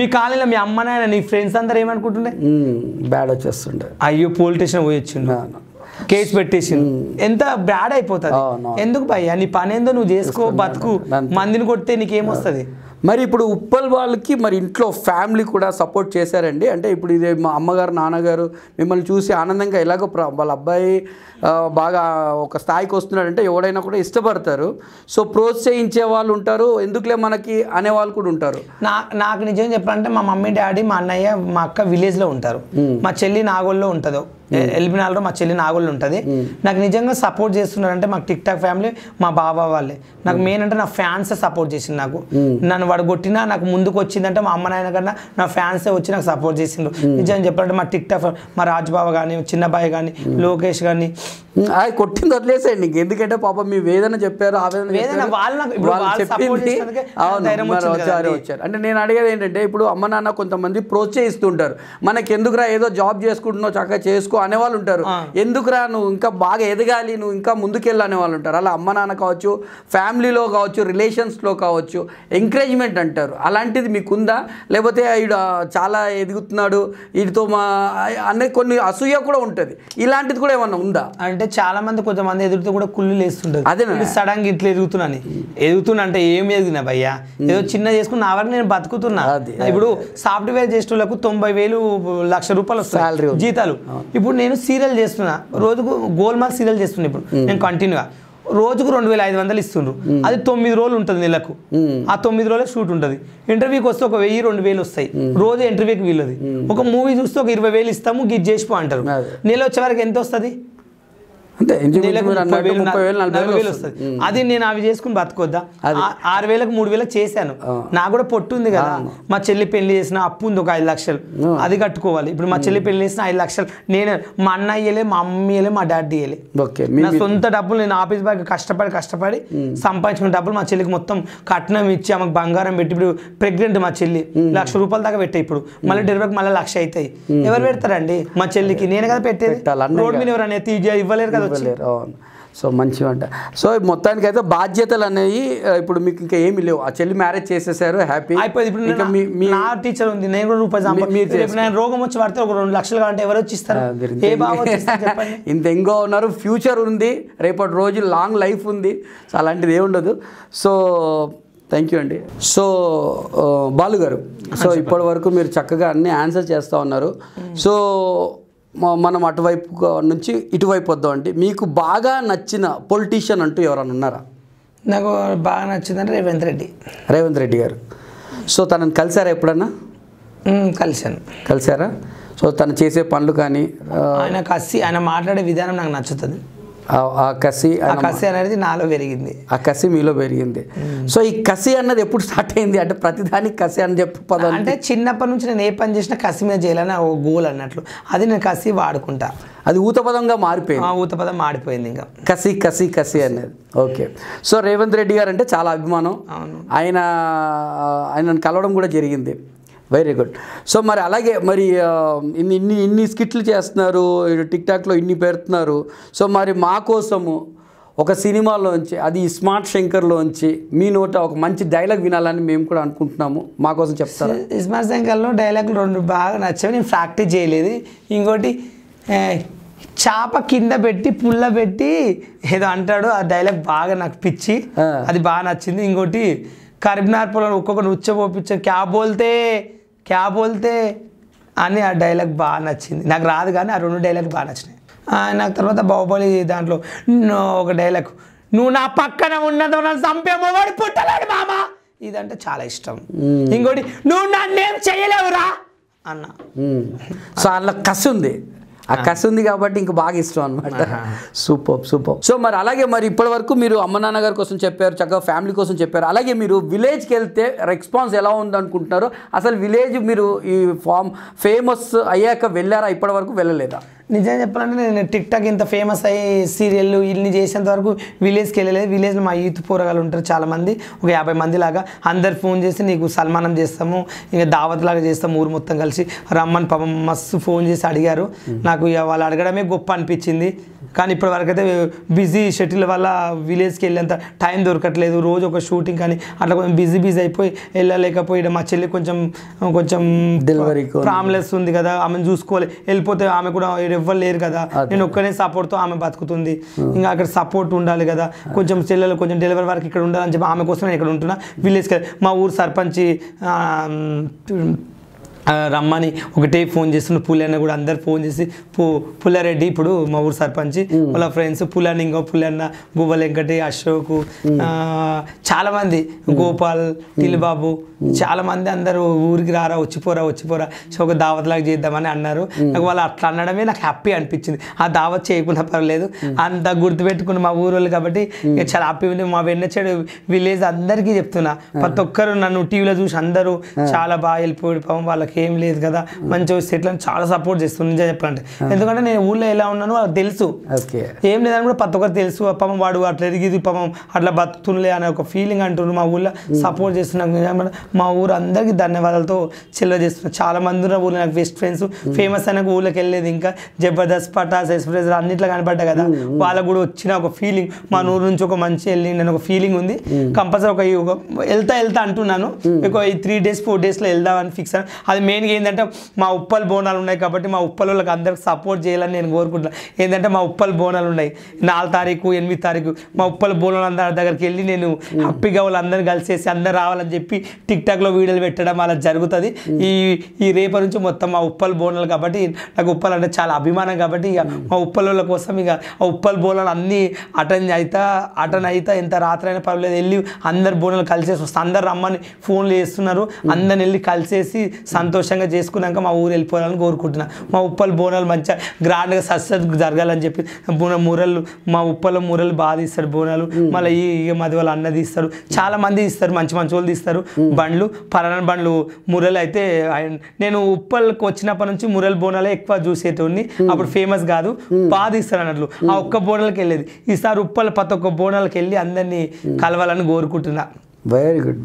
మీ కాలేజీలో మీ అమ్మ నాయన నీ ఫ్రెండ్స్ అందరు ఏమనుకుంటుండే? బ్యాడ్ వచ్చేస్తుండే, అయ్యో పోలీస్ స్టేషన్ పోయి వచ్చిండు, కేసు పెట్టేసి, ఎంత బ్యాడ్ అయిపోతుంది. ఎందుకు భయ్యా, నీ పని ఏందో నువ్వు చేసుకో, బతుకు, మందిని కొడితే నీకేమొస్తుంది? మరి ఇప్పుడు ఉప్పల్ వాళ్ళకి మరి ఇంట్లో ఫ్యామిలీ కూడా సపోర్ట్ చేశారండి. అంటే ఇప్పుడు ఇది మా అమ్మగారు నాన్నగారు మిమ్మల్ని చూసి ఆనందంగా ఇలాగో వాళ్ళ అబ్బాయి బాగా ఒక స్థాయికి వస్తున్నాడంటే ఎవడైనా కూడా ఇష్టపడతారు. సో ప్రోత్సహించే వాళ్ళు ఉంటారు, ఎందుకులే మనకి అనేవాళ్ళు కూడా ఉంటారు. నాకు నిజం చెప్పాలంటే మా మమ్మీ డాడీ మా అన్నయ్య మా అక్క విలేజ్లో ఉంటారు, మా చెల్లి నాగోల్లో ఉంటుంది, ఎల్బినాల్లో మా చెల్లి నాగోళ్ళు ఉంటుంది. నాకు నిజంగా సపోర్ట్ చేస్తున్నారంటే మాకు టిక్ టాక్ ఫ్యామిలీ మా బాబా వాళ్ళే. నాకు మెయిన్ అంటే నా ఫ్యాన్స్ సపోర్ట్ చేసింది. నాకు నన్ను వడగొట్టినా నాకు ముందుకు వచ్చిందంటే మా అమ్మ నాయన కన్నా నా ఫ్యాన్సే వచ్చి నాకు సపోర్ట్ చేసిండ్రు. నిజంగా చెప్పాలంటే మా టిక్ టాక్ మా రాజ్బాబా కానీ చిన్నబాయి కానీ లోకేష్ కానీ అది కొట్టింది వదిలేసేయండి నీకు, ఎందుకంటే పాప మీ వేదన చెప్పారు, ఆవేదన వచ్చారు. అంటే నేను అడిగేది ఏంటంటే ఇప్పుడు అమ్మ నాన్న కొంతమంది ప్రోత్సహిస్తుంటారు, మనకి ఎందుకురా ఏదో జాబ్ చేసుకుంటున్నావు చక్కగా చేసుకో అనేవాళ్ళు ఉంటారు, ఎందుకురా నువ్వు ఇంకా బాగా ఎదగాలి నువ్వు ఇంకా ముందుకెళ్ళి అనేవాళ్ళు ఉంటారు. అలా అమ్మ నాన్న కావచ్చు, ఫ్యామిలీలో కావచ్చు, రిలేషన్స్లో కావచ్చు ఎంకరేజ్మెంట్ అంటారు. అలాంటిది మీకుందా? లేకపోతే ఈడు చాలా ఎదుగుతున్నాడు వీటితో మా అనే కొన్ని అసూయ కూడా ఉంటుంది, ఇలాంటిది కూడా ఏమన్నా ఉందా? అంటే చాలా మంది కొంతమంది ఎదుగుతూ కూడా కుళ్ళు లేస్తుంటారు, అదే సడన్ గా ఇట్లా ఎదుగుతున్నాను ఎదుగుతున్నా అంటే ఏం ఎదిగినా భయ్యా ఏదో చిన్న చేసుకుని నా వరకు నేను బతుకుతున్నా. ఇప్పుడు సాఫ్ట్వేర్ చేసేటోళ్ళకు 90,000 లక్ష రూపాయలు శాలరీ జీతాలు. ఇప్పుడు నేను సీరియల్ చేస్తున్నా, రోజుకు గోల్మాల్ సీరియల్ చేస్తున్నా. ఇప్పుడు నేను కంటిన్యూగా రోజుకు 2,500 ఇస్తుండ్రు, అది 9 రోజులు ఉంటుంది నెలకు. ఆ 9 రోజులకు షూట్ ఉంటుంది, ఇంటర్వ్యూకి వస్తే 1,000-2,000 వస్తాయి రోజు ఇంటర్వ్యూకి వీళ్ళది. ఒక మూవీ చూస్తే 20,000 ఇస్తాము గిట్ చేసిపో అంటారు, నెల వచ్చే వరకు ఎంత వస్తుంది? అది నేను అవి చేసుకుని బతుకొద్దా? 6,000-3,000 చేశాను. నా కూడా పొట్టు ఉంది కదా, మా చెల్లి పెళ్లి చేసిన అప్పు ఉంది ఒక 5 లక్షలు, అది కట్టుకోవాలి. ఇప్పుడు మా చెల్లి పెళ్లి చేసిన 5 లక్షలు నేను మా అన్న ఇయ్యలే, మా అమ్మ ఇయ్యలే, మా డాడీ ఇయ్యలే. నా సొంత డబ్బులు నేను ఆఫీస్ బాగా కష్టపడి సంపాదించుకున్న డబ్బులు మా చెల్లికి మొత్తం కట్నం ఇచ్చి ఆమెకు బంగారం పెట్టి, ఇప్పుడు ప్రెగ్నెంట్ మా చెల్లి 1,00,000 రూపాయల దాకా పెట్టాయి. ఇప్పుడు మళ్ళీ డెలివరీకి మళ్ళీ 1,00,000 అవుతాయి. ఎవరు పెడతారండి మా చెల్లికి? నేను కదా పెట్టేది, రోడ్ మీద ఎవరైనా ఇవ్వలేరు కదా. సో మంచిగా అంట. సో మొత్తానికి అయితే బాధ్యతలు అనేవి ఇప్పుడు మీకు ఇంకా ఏమి లేవు. ఆ చెల్లి మ్యారేజ్ చేసేసారు, హ్యాపీ అయిపోయింది. ఇప్పుడు నా టీచర్ ఉంది, నేను కూడా రూపాయలు రోగం వచ్చి పడితే 2 లక్షలు కావాలంటే ఎవరు వచ్చి ఇస్తారు? ఇంత ఎంగో ఉన్నారు, ఫ్యూచర్ ఉంది, రేపటి రోజు లాంగ్ లైఫ్ ఉంది. సో అలాంటిది ఏమి ఉండదు. సో థ్యాంక్ యూ అండి. సో బాలు గారు, సో ఇప్పటి వరకు మీరు చక్కగా అన్ని ఆన్సర్ చేస్తూ ఉన్నారు. సో మనం అటువైపు నుంచి ఇటువైపు వద్దాం అండి. మీకు బాగా నచ్చిన పొలిటీషియన్ అంటూ ఎవరైనా ఉన్నారా? నాకు బాగా నచ్చిందంటే రేవంత్ రెడ్డి గారు. సో తనని కలిసారా ఎప్పుడన్నా? కలిశారా? సో తను చేసే పనులు కానీ ఆయన కసి, ఆయన మాట్లాడే విధానం నాకు నచ్చుతుంది. ఆ కసి అనేది నాలో పెరిగింది, ఆ కసి మీలో పెరిగింది. సో ఈ కసి అన్నది ఎప్పుడు స్టార్ట్ అయింది? అంటే ప్రతిదానికి కసి అని చెప్పదు. అంటే చిన్నప్పటి నుంచి నేను ఏ పని చేసినా కసి మీద చేయాలని ఒక గోల్ అన్నట్లు, అది నేను కసి వాడుకుంటా. అది ఊతపదంగా మారిపోయింది, ఊతపదం మారిపోయింది ఇంకా కసి కసి కసి అనేది. ఓకే. సో రేవంత్ రెడ్డి గారు అంటే చాలా అభిమానం, ఆయనను కలవడం కూడా జరిగింది. Very good. సో మరి అలాగే మరి ఇన్ని స్కిట్లు చేస్తున్నారు, టిక్టాక్లో ఇన్ని పెడుతున్నారు. సో మరి మా కోసము ఒక సినిమాలోంచి, అది స్మార్ట్ శంకర్లోంచి మీ నోట ఒక మంచి డైలాగ్ వినాలని మేము కూడా అనుకుంటున్నాము, మా కోసం చెప్తారు. స్మార్ట్ శంకర్లో డైలాగ్లు 2 బాగా నచ్చాయి, నేను ప్రాక్టీస్ చేయలేదు. ఇంకోటి చేప కింద పెట్టి పుల్ల పెట్టి ఏదో అంటాడు, ఆ డైలాగ్ బాగా నాకు పిచ్చి, అది బాగా నచ్చింది. ఇంకోటి కరీంనగర్ పొలం ఒక్కొక్క నృత్యం పోపించాను, క్యాబ్ బోల్తే అని ఆ డైలాగ్ బాగా నచ్చింది. నాకు రాదు కానీ ఆ 2 డైలాగ్ బాగా నచ్చినాయి నాకు. తర్వాత బాహుబలి దాంట్లో ఒక డైలాగ్, నువ్వు నా పక్కన ఉన్నదో నన్ను చంపేమోవాడు పుట్టలేడు మామ, ఇదంటే చాలా ఇష్టం. ఇంకోటి, నువ్వు నన్నేం చేయలేవురా అన్న. సో అలా కసి ఉంది, ఆ కసి ఉంది కాబట్టి ఇంక బాగా ఇష్టం అనమాట. సూపర్. సో మరి అలాగే మరి ఇప్పటి వరకు మీరు అమ్మ నాన్నగారి కోసం చెప్పారు, చక్కగా ఫ్యామిలీ కోసం చెప్పారు. అలాగే మీరు విలేజ్కి వెళ్తే రెస్పాన్స్ ఎలా ఉందనుకుంటున్నారు? అసలు విలేజ్ మీరు ఈ ఫేమస్ అయ్యాక వెళ్ళారా? ఇప్పటి వరకు వెళ్ళలేదా? నిజం చెప్పాలంటే నేను టిక్టాక్ ఇంత ఫేమస్ అయ్యి సీరియల్ ఇన్ని చేసేంత వరకు విలేజ్కి వెళ్ళలేదు. విలేజ్లో మా యూత్ పోరగాళ్ళు ఉంటారు చాలామంది, ఒక 50 మంది లాగా. అందరు ఫోన్ చేసి నీకు సన్మానం చేస్తాము, ఇంకా దావత్ లాగా చేస్తాము, ఊరు మొత్తం కలిసి రమ్మని పాపం మస్తు ఫోన్ చేసి అడిగారు. నాకు వాళ్ళు అడగడమే గొప్ప అనిపించింది. కానీ ఇప్పటివరకైతే బిజీ షటిల్ వల్ల విలేజ్కి వెళ్ళేంత టైం దొరకట్లేదు. రోజు ఒక షూటింగ్ కానీ అట్లా కొంచెం బిజీ అయిపోయి వెళ్ళలేకపోయాడు. మా చెల్లి కొంచెం డెలివరీ ప్రాబ్లమ్స్ ఉంది కదా, ఆమెను చూసుకోవాలి. వెళ్ళిపోతే ఆమె కూడా ఎవ్వరు లేరు కదా, నేను ఒక్కనే సపోర్ట్తో ఆమె బతుకుతుంది. ఇంకా అక్కడ సపోర్ట్ ఉండాలి కదా, కొంచెం చెల్లెలు కొంచెం డెలివరీ వరకు ఇక్కడ ఉండాలని చెప్పి ఆమె కోసం నేను ఇక్కడ ఉంటున్నా. విలేజ్కి మా ఊరు సర్పంచ్ రమ్మని ఒకటే ఫోన్ చేస్తున్న పుల్లన్న కూడా అందరు ఫోన్ చేసి పుల్లారెడ్డి ఇప్పుడు మా ఊరు సర్పంచ్ వాళ్ళ ఫ్రెండ్స్ పుల్లన్న ఇంకో పుల్లన్న గువ్వ వెంకటి అశోక్ చాలామంది గోపాల్ తిల్బాబు చాలామంది అందరూ ఊరికి రారా వచ్చిపోరా ఒక దావత్ లాగా చేద్దామని అన్నారు. నాకు వాళ్ళు అట్లా అనడమే నాకు హ్యాపీ అనిపించింది. ఆ దావత్ చేయకుండా పర్లేదు, అంత గుర్తుపెట్టుకున్న మా ఊరు వాళ్ళు కాబట్టి చాలా హ్యాపీ ఉంది. మా వెన్నచ్చేడు విలేజ్ అందరికీ చెప్తున్నా, ప్రతి ఒక్కరు నన్ను టీవీలో చూసి అందరూ చాలా బాగా వెళ్ళిపోయి పాపం వాళ్ళకి ఏం లేదు కదా మంచి సెటిల్ అని చాలా సపోర్ట్ చేస్తుంది. నిజంగా చెప్పాలంటే ఎందుకంటే నేను ఊళ్ళో ఎలా ఉన్నానో వాళ్ళకి తెలుసు, ఏం లేదని కూడా ప్రతి ఒక్కరు తెలుసు. పాపం వాడు అట్లా ఎదిగిది పాపం అట్లా బతుకుతులే అనే ఒక ఫీలింగ్ అంటున్నారు. మా ఊళ్ళో సపోర్ట్ చేస్తున్నాను. మా ఊరు అందరికీ ధన్యవాదాలతో చెల్లె చేస్తున్నారు. చాలా మంది ఉన్న ఊళ్ళో నాకు బెస్ట్ ఫ్రెండ్స్ ఫేమస్ అయినా ఊళ్ళకి వెళ్ళేది. ఇంకా జబర్దస్త్ పటాస్ ఎక్స్ప్రెస్ అన్నిట్లో కనపడ్డా కదా, వాళ్ళకు కూడా వచ్చిన ఒక ఫీలింగ్ మా ఊరు నుంచి ఒక మంచి వెళ్ళింది అని ఒక ఫీలింగ్ ఉంది. కంపల్సరీ ఒక వెళ్తా అంటున్నాను. ఒక 3 days 4 daysలో వెళ్దామని ఫిక్స్ అయ్యాను. అది మెయిన్గా ఏంటంటే మా ఉప్పల్ బోనాలు ఉన్నాయి కాబట్టి మా ఉప్పల్ వాళ్ళకి అందరికి సపోర్ట్ చేయాలని నేను కోరుకుంటున్నాను. ఏంటంటే మా ఉప్పల్ బోనాలు ఉన్నాయి 4 తారీఖు 8 తారీఖు. మా ఉప్పల్ బోనాలు అందరి దగ్గరికి వెళ్ళి నేను హ్యాపీగా వాళ్ళందరూ కలిసేసి అందరు రావాలని చెప్పి టిక్టాక్లో వీడియోలు పెట్టడం అలా జరుగుతుంది. ఈ రేపటి నుంచి మొత్తం మా ఉప్పల్ బోనాలు కాబట్టి నాకు ఉప్పల్ అంటే చాలా అభిమానం కాబట్టి మా ఉప్పల్ వాళ్ళ కోసం ఇక ఆ ఉప్పల్ బోనాలు అన్నీ అటెండ్ అవుతా ఎంత రాత్రి అయినా పర్వాలేదు వెళ్ళి అందరు బోనాలు కలిసేసి వస్తాను. అందరు రమ్మని ఫోన్లు చేస్తున్నారు. అందరిని వెళ్ళి కలిసేసి సంతోషంగా చేసుకున్నాక మా ఊరు వెళ్ళిపోవాలని కోరుకుంటున్నాను. మా ఉప్పల్ బోనాలు మంచిగా గ్రాండ్గా సక్సెస్ జరగాలని చెప్పి మూరలు మా ఉప్పల్లో మూరలు బాగా ఇస్తారు బోనాలు. మళ్ళీ ఈ మధ్య వాళ్ళు అన్నది ఇస్తారు, చాలా మంది ఇస్తారు, మంచి వాళ్ళు ఇస్తారు. బండ్లు పరాణ బండ్లు మురలు అయితే నేను ఉప్పల్కి వచ్చినప్పటి నుంచి మురల్ బోనాలే ఎక్కువ చూసేటోడిని. అప్పుడు ఫేమస్ కాదు, బాధ ఇస్తారు అన్నట్లు ఆ ఒక్క బోనాలకు వెళ్ళేది. ఈసారి ఉప్పల్ ప్రతి ఒక్క బోనాలకు వెళ్ళి అందరినీ కలవాలని కోరుకుంటున్నా. Very good.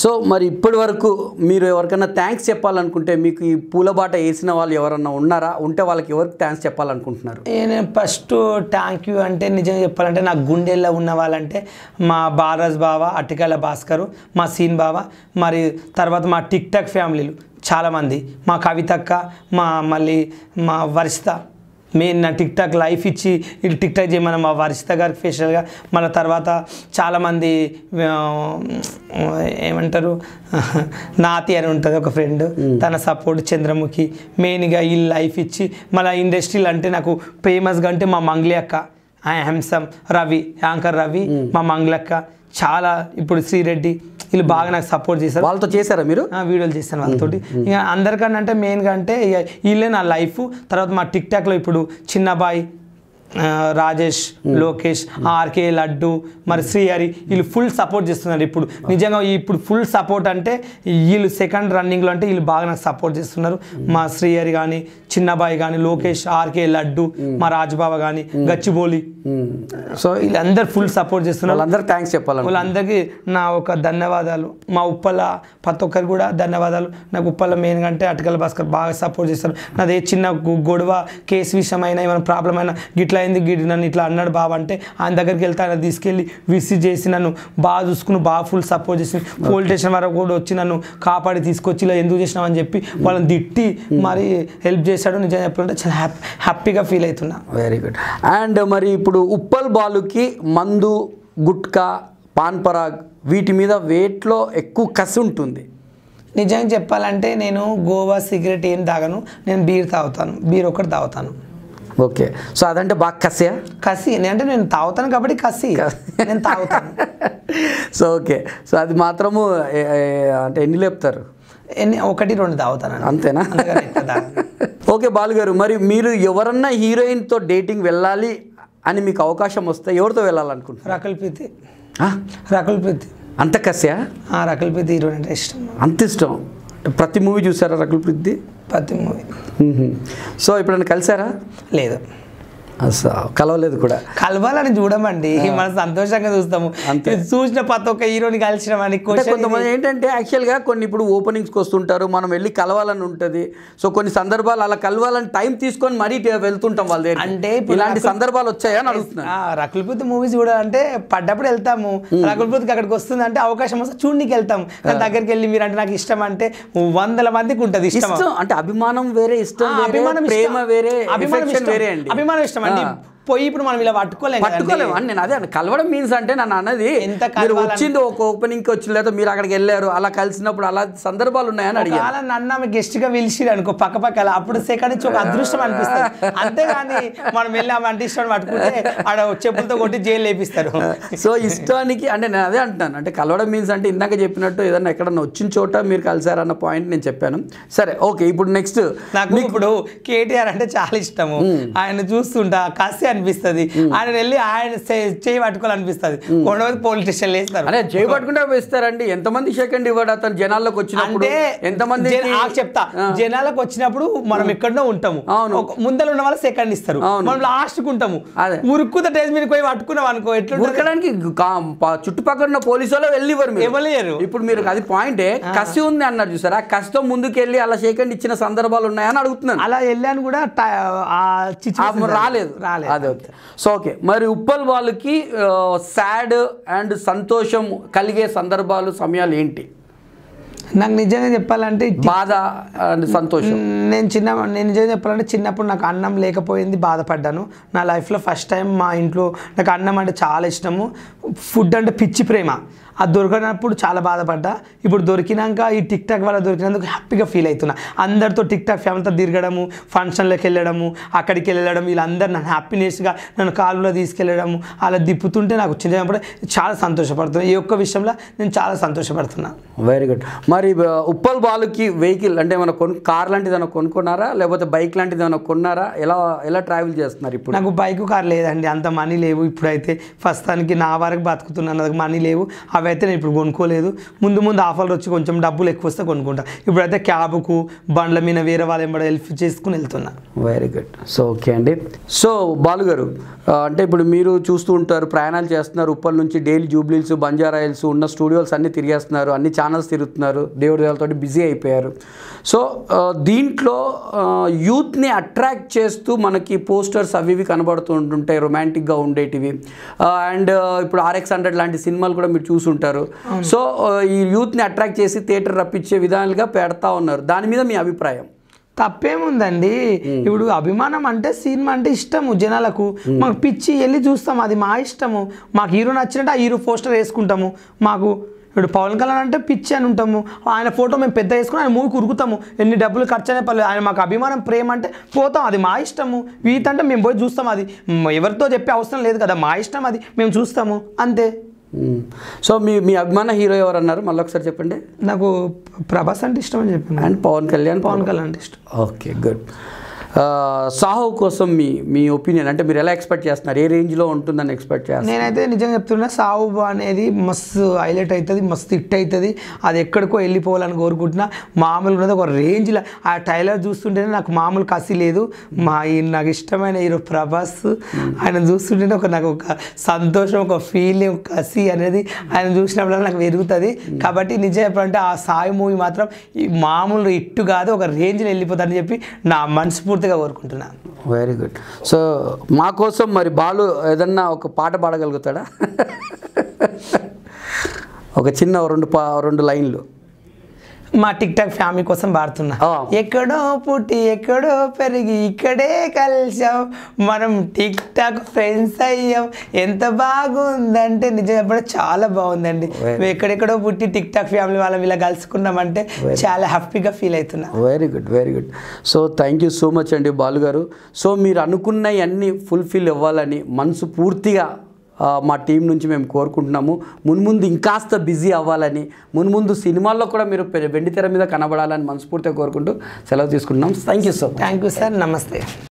సో మరి ఇప్పటి వరకు మీరు ఎవరికైనా థ్యాంక్స్ చెప్పాలనుకుంటే మీకు ఈ పూలబాట వేసిన వాళ్ళు ఎవరన్నా ఉన్నారా? ఉంటే వాళ్ళకి ఎవరికి థ్యాంక్స్ చెప్పాలనుకుంటున్నారు? నేను ఫస్ట్ థ్యాంక్ యూ అంటే నిజంగా చెప్పాలంటే నా గుండెల్లో ఉన్న వాళ్ళంటే మా బారాజ్ బావ, అటికాల భాస్కరు, మా సీన్ బావ, మరి తర్వాత మా టిక్టాక్ ఫ్యామిలీలు చాలామంది, మా కవితక్క, మా వరిష్ట మెయిన్ నా టిక్టాక్ లైఫ్ ఇచ్చి టిక్టాక్ చేయమని మా వరిష్ట గారికి స్పెషల్గా. మన తర్వాత చాలామంది ఏమంటారు నాతి అని ఉంటుంది ఒక ఫ్రెండ్, తన సపోర్ట్, చంద్రముఖి మెయిన్గా ఈ లైఫ్ ఇచ్చి. మన ఇండస్ట్రీలు అంటే నాకు ఫేమస్గా అంటే మా మంగ్లీ అక్క, హంసం రవి, యాంకర్ రవి, మా మంగ్లక్క, చాలా ఇప్పుడు శ్రీరెడ్డి, వీళ్ళు బాగా నాకు సపోర్ట్ చేశారు. వాళ్ళతో చేశారా మీరు? వీడియోలు చేశాను వాళ్ళతోటి. ఇక అందరికన్నా అంటే మెయిన్గా అంటే వీళ్ళే నా లైఫ్. తర్వాత మా టిక్టాక్లో ఇప్పుడు చిన్నబాయ్, రాజేష్, లోకేష్, ఆర్కే, లడ్డు, మరి శ్రీహరి, వీళ్ళు ఫుల్ సపోర్ట్ చేస్తున్నారు. ఇప్పుడు నిజంగా ఇప్పుడు ఫుల్ సపోర్ట్ అంటే వీళ్ళు సెకండ్ రన్నింగ్లో అంటే వీళ్ళు బాగా నాకు సపోర్ట్ చేస్తున్నారు. మా శ్రీహరి కానీ, చిన్నబాయ్ కానీ, లోకేష్, ఆర్కే, లడ్డు, మా రాజుబాబా కానీ, గచ్చిబోలి, సో వీళ్ళందరూ ఫుల్ సపోర్ట్ చేస్తున్నారు. అందరూ థ్యాంక్స్ చెప్పాలి. వాళ్ళందరికీ నా ఒక ధన్యవాదాలు. మా ఉప్పల ప్రతి ఒక్కరు కూడా ధన్యవాదాలు. నాకు ఉప్పల మెయిన్గా అంటే అటకల భాస్కర్ బాగా సపోర్ట్ చేస్తారు. నాదే చిన్న గొడవ కేసు విషయమైనా ఏమైనా ప్రాబ్లం అయినా గిట్లా అయింది గిడి నన్ను ఇట్లా అన్నాడు బాబా అంటే ఆయన దగ్గరికి వెళ్తే ఆయన తీసుకెళ్ళి విసిట్ చేసి నన్ను బాగా చూసుకుని బాగా ఫుల్ సపోర్ట్ చేసి పోలీస్ స్టేషన్ వరకు కూడా వచ్చి నన్ను కాపాడి తీసుకొచ్చి ఇలా ఎందుకు చేసినామని చెప్పి వాళ్ళని తిట్టి మరి హెల్ప్ చేశాడు. నిజంగా చెప్పాలంటే చాలా హ్యాపీగా ఫీల్ అవుతున్నా. Very good. అండ్ మరి ఇప్పుడు ఉప్పల్ బాలుకి మందు, గుట్కా, పాన్ పరాగ్ వీటి మీద వేట్లో ఎక్కువ కసి ఉంటుంది. నిజంగా చెప్పాలంటే నేను గోవా సిగరెట్ ఏం తాగను, నేను బీర్ తాగుతాను, బీర్ ఒకటి తాగుతాను. ఓకే, సో అదంటే బాగా కసి అంటే నేను తాగుతాను కాబట్టి కసి నేను తాగుతాను. సో ఓకే, సో అది మాత్రము అంటే ఎన్ని లేపుతారు? 1-2 తాగుతాను అంతేనా? ఓకే బాలుగారు, మరి మీరు ఎవరన్నా హీరోయిన్తో డేటింగ్ వెళ్ళాలి అని మీకు అవకాశం వస్తే ఎవరితో వెళ్ళాలనుకుంటున్నారు? రకుల్ ప్రీతి. అంత కసియా? రకుల్ ప్రీతి హీరోయిన్ అంటే ఇష్టం, అంత ఇష్టం. ప్రతి మూవీ చూసారా రకుల్ ప్రీతి? ప్రతి మూవీ. సో ఎప్పుడైనా కలిసారా? లేదు. కలవలేదు కూడా. కలవాలని చూడమండి, మనం సంతోషంగా చూస్తాము. చూసిన ప్రతి ఒక్క హీరోని కలిసినామని కొంతమంది ఏంటంటే యాక్చువల్గా కొన్ని ఇప్పుడు ఓపెనింగ్స్కి వస్తుంటారు, మనం వెళ్ళి కలవాలని ఉంటుంది. సో కొన్ని సందర్భాలు అలా కలవాలని టైం తీసుకొని మరీ వెళ్తుంటాం వాళ్ళ దగ్గర. అంటే ఇలాంటి సందర్భాలు వచ్చాయా అని అడుగుతున్నాను. రకుల్ ప్రీత్ మూవీస్ కూడా అంటే పడ్డప్పుడు వెళ్తాము. రకుల్ ప్రీత్కి అక్కడికి వస్తుంది అంటే అవకాశం వస్తే చూడడానికి వెళ్తాము. దగ్గరికి వెళ్ళి మీరు అంటే నాకు ఇష్టం అంటే 100 మందికి ఉంటుంది ఇష్టం. అంటే అభిమానం వేరే, ఇష్టం అభిమానం ప్రేమ వేరే, అభిమానం వేరే అండి. అభిమానం ఇష్టం అంటే పోయి ఇప్పుడు మనం ఇలా పట్టుకోలేము అని నేను అదే కలవడం మీన్స్ అంటే నన్ను అన్నది ఎంత వచ్చిందో ఒక ఓపెనింగ్కి వచ్చిన లేదా మీరు అక్కడికి వెళ్ళారు అలా కలిసినప్పుడు అలా సందర్భాలు ఉన్నాయని అడిగారు. అలా నన్ను ఆమె గెస్ట్గా పిలిచిరు అనుకో పక్క పక్కల అప్పుడు సెకండ్ నుంచి ఒక అదృష్టం అనిపిస్తుంది. అంతేగాని మనం వెళ్ళి ఆమె అంటే ఇష్టాన్ని పట్టుకుంటే ఆడ చెప్పులతో కొట్టి జైలు లేపిస్తారు. సో ఇష్టానికి అంటే నేను అదే అంటున్నాను, అంటే కలవడం మీన్స్ అంటే ఇందాక చెప్పినట్టు ఏదన్నా ఎక్కడన్నా వచ్చిన చోట మీరు కలిసారన్న పాయింట్ నేను చెప్పాను. సరే ఓకే, ఇప్పుడు నెక్స్ట్ నాకు ఇప్పుడు కేటీఆర్ అంటే చాలా ఇష్టము. ఆయన చూస్తుంటా కాస్త అనిపిస్తుంది ఆయన వెళ్ళి ఆయన చేయి పట్టుకోవాలనిపిస్తుంది. కొంతమంది పోలీస్ స్టేషన్ వేస్తారు అదే చేయి పట్టుకుంటే వేస్తారండి. ఎంతమంది సెకండ్ ఇవ్వడు అతను జనాల్లోకి వచ్చినప్పుడు, ఎంతమంది చెప్తా జనాలకు వచ్చినప్పుడు మనం ఎక్కడో ఉంటాము, ముందర ఉన్న వాళ్ళు సెకండ్ ఇస్తారు, మనం లాస్ట్ ఉంటాము. ఉరుక్కుత టేజ్ మీద పోయి పట్టుకున్నాం అనుకో ఎట్లా ఉరకడానికి చుట్టుపక్కల ఉన్న పోలీసు వాళ్ళు వెళ్ళివ్వరు ఇవ్వలేరు. ఇప్పుడు మీరు అది పాయింటే కసి ఉంది అన్నారు చూసారా, కసితో ముందుకెళ్ళి అలా సెకండ్ ఇచ్చిన సందర్భాలు ఉన్నాయని అడుగుతున్నాను. అలా వెళ్ళాను కూడా రాలేదు రాలేదు. సో ఓకే, మరి ఉప్పల్ వాళ్ళకి సాడ్ అండ్ సంతోషం కలిగే సందర్భాలు సమయాలు ఏంటి? నాకు నిజంగా చెప్పాలంటే బాధ అండ్ సంతోషం. నేను నిజంగా చెప్పాలంటే చిన్నప్పుడు నాకు అన్నం లేకపోయింది బాధపడ్డాను. నా లైఫ్లో ఫస్ట్ టైం మా ఇంట్లో నాకు అన్నం అంటే చాలా ఇష్టము, ఫుడ్ అంటే పిచ్చి ప్రేమ. అది దొరకనప్పుడు చాలా బాధపడ్డా. ఇప్పుడు దొరికినాక ఈ టిక్టాక్ వల్ల దొరికినందుకు హ్యాపీగా ఫీల్ అవుతున్నా. అందరితో టిక్టాక్ ఫ్యామిలీతో తిరగడము, ఫంక్షన్లకు వెళ్ళడము, అక్కడికి వెళ్ళడం, వీళ్ళందరూ నన్ను హ్యాపీనెస్గా నన్ను కాలులో తీసుకెళ్ళడము, అలా దిప్పుతుంటే నాకు చిన్నప్పుడు చాలా సంతోషపడుతున్నా. ఈ ఒక్క విషయంలో నేను చాలా సంతోషపడుతున్నా. Very good. మరి ఉప్పల్ బాలుకి వెహికల్ అంటే ఏమైనా కార్ లాంటిది ఏమైనా కొనుక్కున్నారా, లేకపోతే బైక్ లాంటిది ఏమైనా కొన్నారా? ఎలా ఎలా ట్రావెల్ చేస్తున్నారు ఇప్పుడు? నాకు బైక్ కార్ లేదండి, అంత మనీ లేవు. ఇప్పుడైతే ప్రస్తుతానికి నా వరకు బతుకుతున్నాను, నాకు మనీ లేవు. అయితే నేను ఇప్పుడు కొనుక్కోలేదు. ముందు ముందు ఆఫర్లు వచ్చి కొంచెం డబ్బులు ఎక్కువ వస్తే కొనుక్కుంటా. ఇప్పుడైతే క్యాబ్కు బండ్ల మీద వేరే వాళ్ళు ఎంబడ హెల్ప్ చేసుకుని వెళ్తున్నా. Very good. సో ఓకే అండి. సో బాలుగారు అంటే ఇప్పుడు మీరు చూస్తూ ఉంటారు, ప్రయాణాలు చేస్తున్నారు, ఉప్పల్ నుంచి డైలీ జూబ్లీల్స్, బంజారా హిల్స్, ఉన్న స్టూడియోస్ అన్నీ తిరిగేస్తున్నారు, అన్ని ఛానల్స్ తిరుగుతున్నారు, దేవుడి వాళ్ళతో బిజీ అయిపోయారు. సో దీంట్లో యూత్ని అట్రాక్ట్ చేస్తూ మనకి పోస్టర్స్ అవి ఇవి కనబడుతూ ఉంటుంటాయి, రొమాంటిక్గా ఉండేటివి. అండ్ ఇప్పుడు RX100 లాంటి సినిమాలు కూడా మీరు చూసుకుంటారు. సో ఈ యూత్ని అట్రాక్ట్ చేసి థియేటర్ రప్పించే విధాలుగా పెడతా ఉన్నారు, దాని మీద మీ అభిప్రాయం? తప్పేముందండి. ఇప్పుడు అభిమానం అంటే సినిమా అంటే ఇష్టము జనాలకు, మాకు పిచ్చి వెళ్ళి చూస్తాము, అది మా ఇష్టము. మాకు హీరో నచ్చినట్టు ఆ హీరో పోస్టర్ వేసుకుంటాము. మాకు ఇప్పుడు పవన్ కళ్యాణ్ అంటే పిచ్చి అని ఉంటాము, ఆయన ఫోటో మేము పెద్ద వేసుకుని ఆయన మూవీకి ఉరుకుతాము, ఎన్ని డబ్బులు ఖర్చు అనే పర్లేదు. ఆయన మాకు అభిమానం ప్రేమ అంటే పోతాం, అది మా ఇష్టము. వీటి అంటే మేము పోయి చూస్తాము, అది ఎవరితో చెప్పే అవసరం లేదు కదా, మా ఇష్టం, అది మేము చూస్తాము అంతే. సో మీ అభిమాన హీరో ఎవరు అన్నారు మళ్ళీ ఒకసారి చెప్పండి? నాకు ప్రభాస్ అంటే ఇష్టం అని చెప్పాను, అండ్ పవన్ కళ్యాణ్ అంటే ఇష్టం. Okay good. సాహో కోసం మీ మీ ఒపీనియన్ అంటే మీరు ఎలా ఎక్స్పెక్ట్ చేస్తున్నారు, ఏ రేంజ్లో ఉంటుందని ఎక్స్పెక్ట్ చేస్తారు? నేనైతే నిజంగా చెప్తున్నా, సాహో అనేది మస్తు హైలైట్ అవుతుంది, మస్తు హిట్ అవుతుంది, అది ఎక్కడికో వెళ్ళిపోవాలని కోరుకుంటున్నా. మామూలుగా ఉన్నది ఒక రేంజ్లో ఆ ట్రైలర్ చూస్తుంటేనే నాకు మామూలు కసి లేదు. నాకు ఇష్టమైన హీరో ప్రభాస్, ఆయన చూస్తుంటేనే నాకు ఒక సంతోషం, ఒక ఫీలింగ్, ఒక కసి అనేది ఆయన చూసినప్పుడు నాకు పెరుగుతుంది. కాబట్టి నిజం చెప్పాలంటే ఆ సాయి మూవీ మాత్రం మామూలు హిట్ కాదు, ఒక రేంజ్లో వెళ్ళిపోతుందని చెప్పి నా మనస్ఫూర్తిగా కోరుకుంటున్నాను. Very good. సో మా కోసం మరి బాలు ఏదన్నా ఒక పాట పాడగలుగుతాడా? ఒక చిన్న రెండు లైన్లు మా టిక్టాక్ ఫ్యామిలీ కోసం పాడుతున్నా. ఎక్కడో పుట్టి ఎక్కడో పెరిగి ఇక్కడే కలిసాం, మనం టిక్టాక్ ఫ్రెండ్స్ అయ్యాం, ఎంత బాగుందంటే నిజం చెప్పడం చాలా బాగుందండి. ఎక్కడెక్కడో పుట్టి టిక్టాక్ ఫ్యామిలీ వాళ్ళం ఇలా కలుసుకున్నామంటే చాలా హ్యాపీగా ఫీల్ అవుతున్నా. Very good very good. So thank you so much అండి బాలుగారు. సో మీరు అనుకున్నవి అన్నీ ఫుల్ఫిల్ అవ్వాలని మనసు పూర్తిగా మా టీం నుంచి మేము కోరుకుంటున్నాము. మున్ముందు ఇంకాస్త బిజీ అవ్వాలని, మున్ముందు సినిమాల్లో కూడా మీరు వెండితెర మీద కనబడాలని మనస్ఫూర్తిగా కోరుకుంటూ సెలవు తీసుకుంటున్నాం. Thank you sir. Thank you sir. నమస్తే.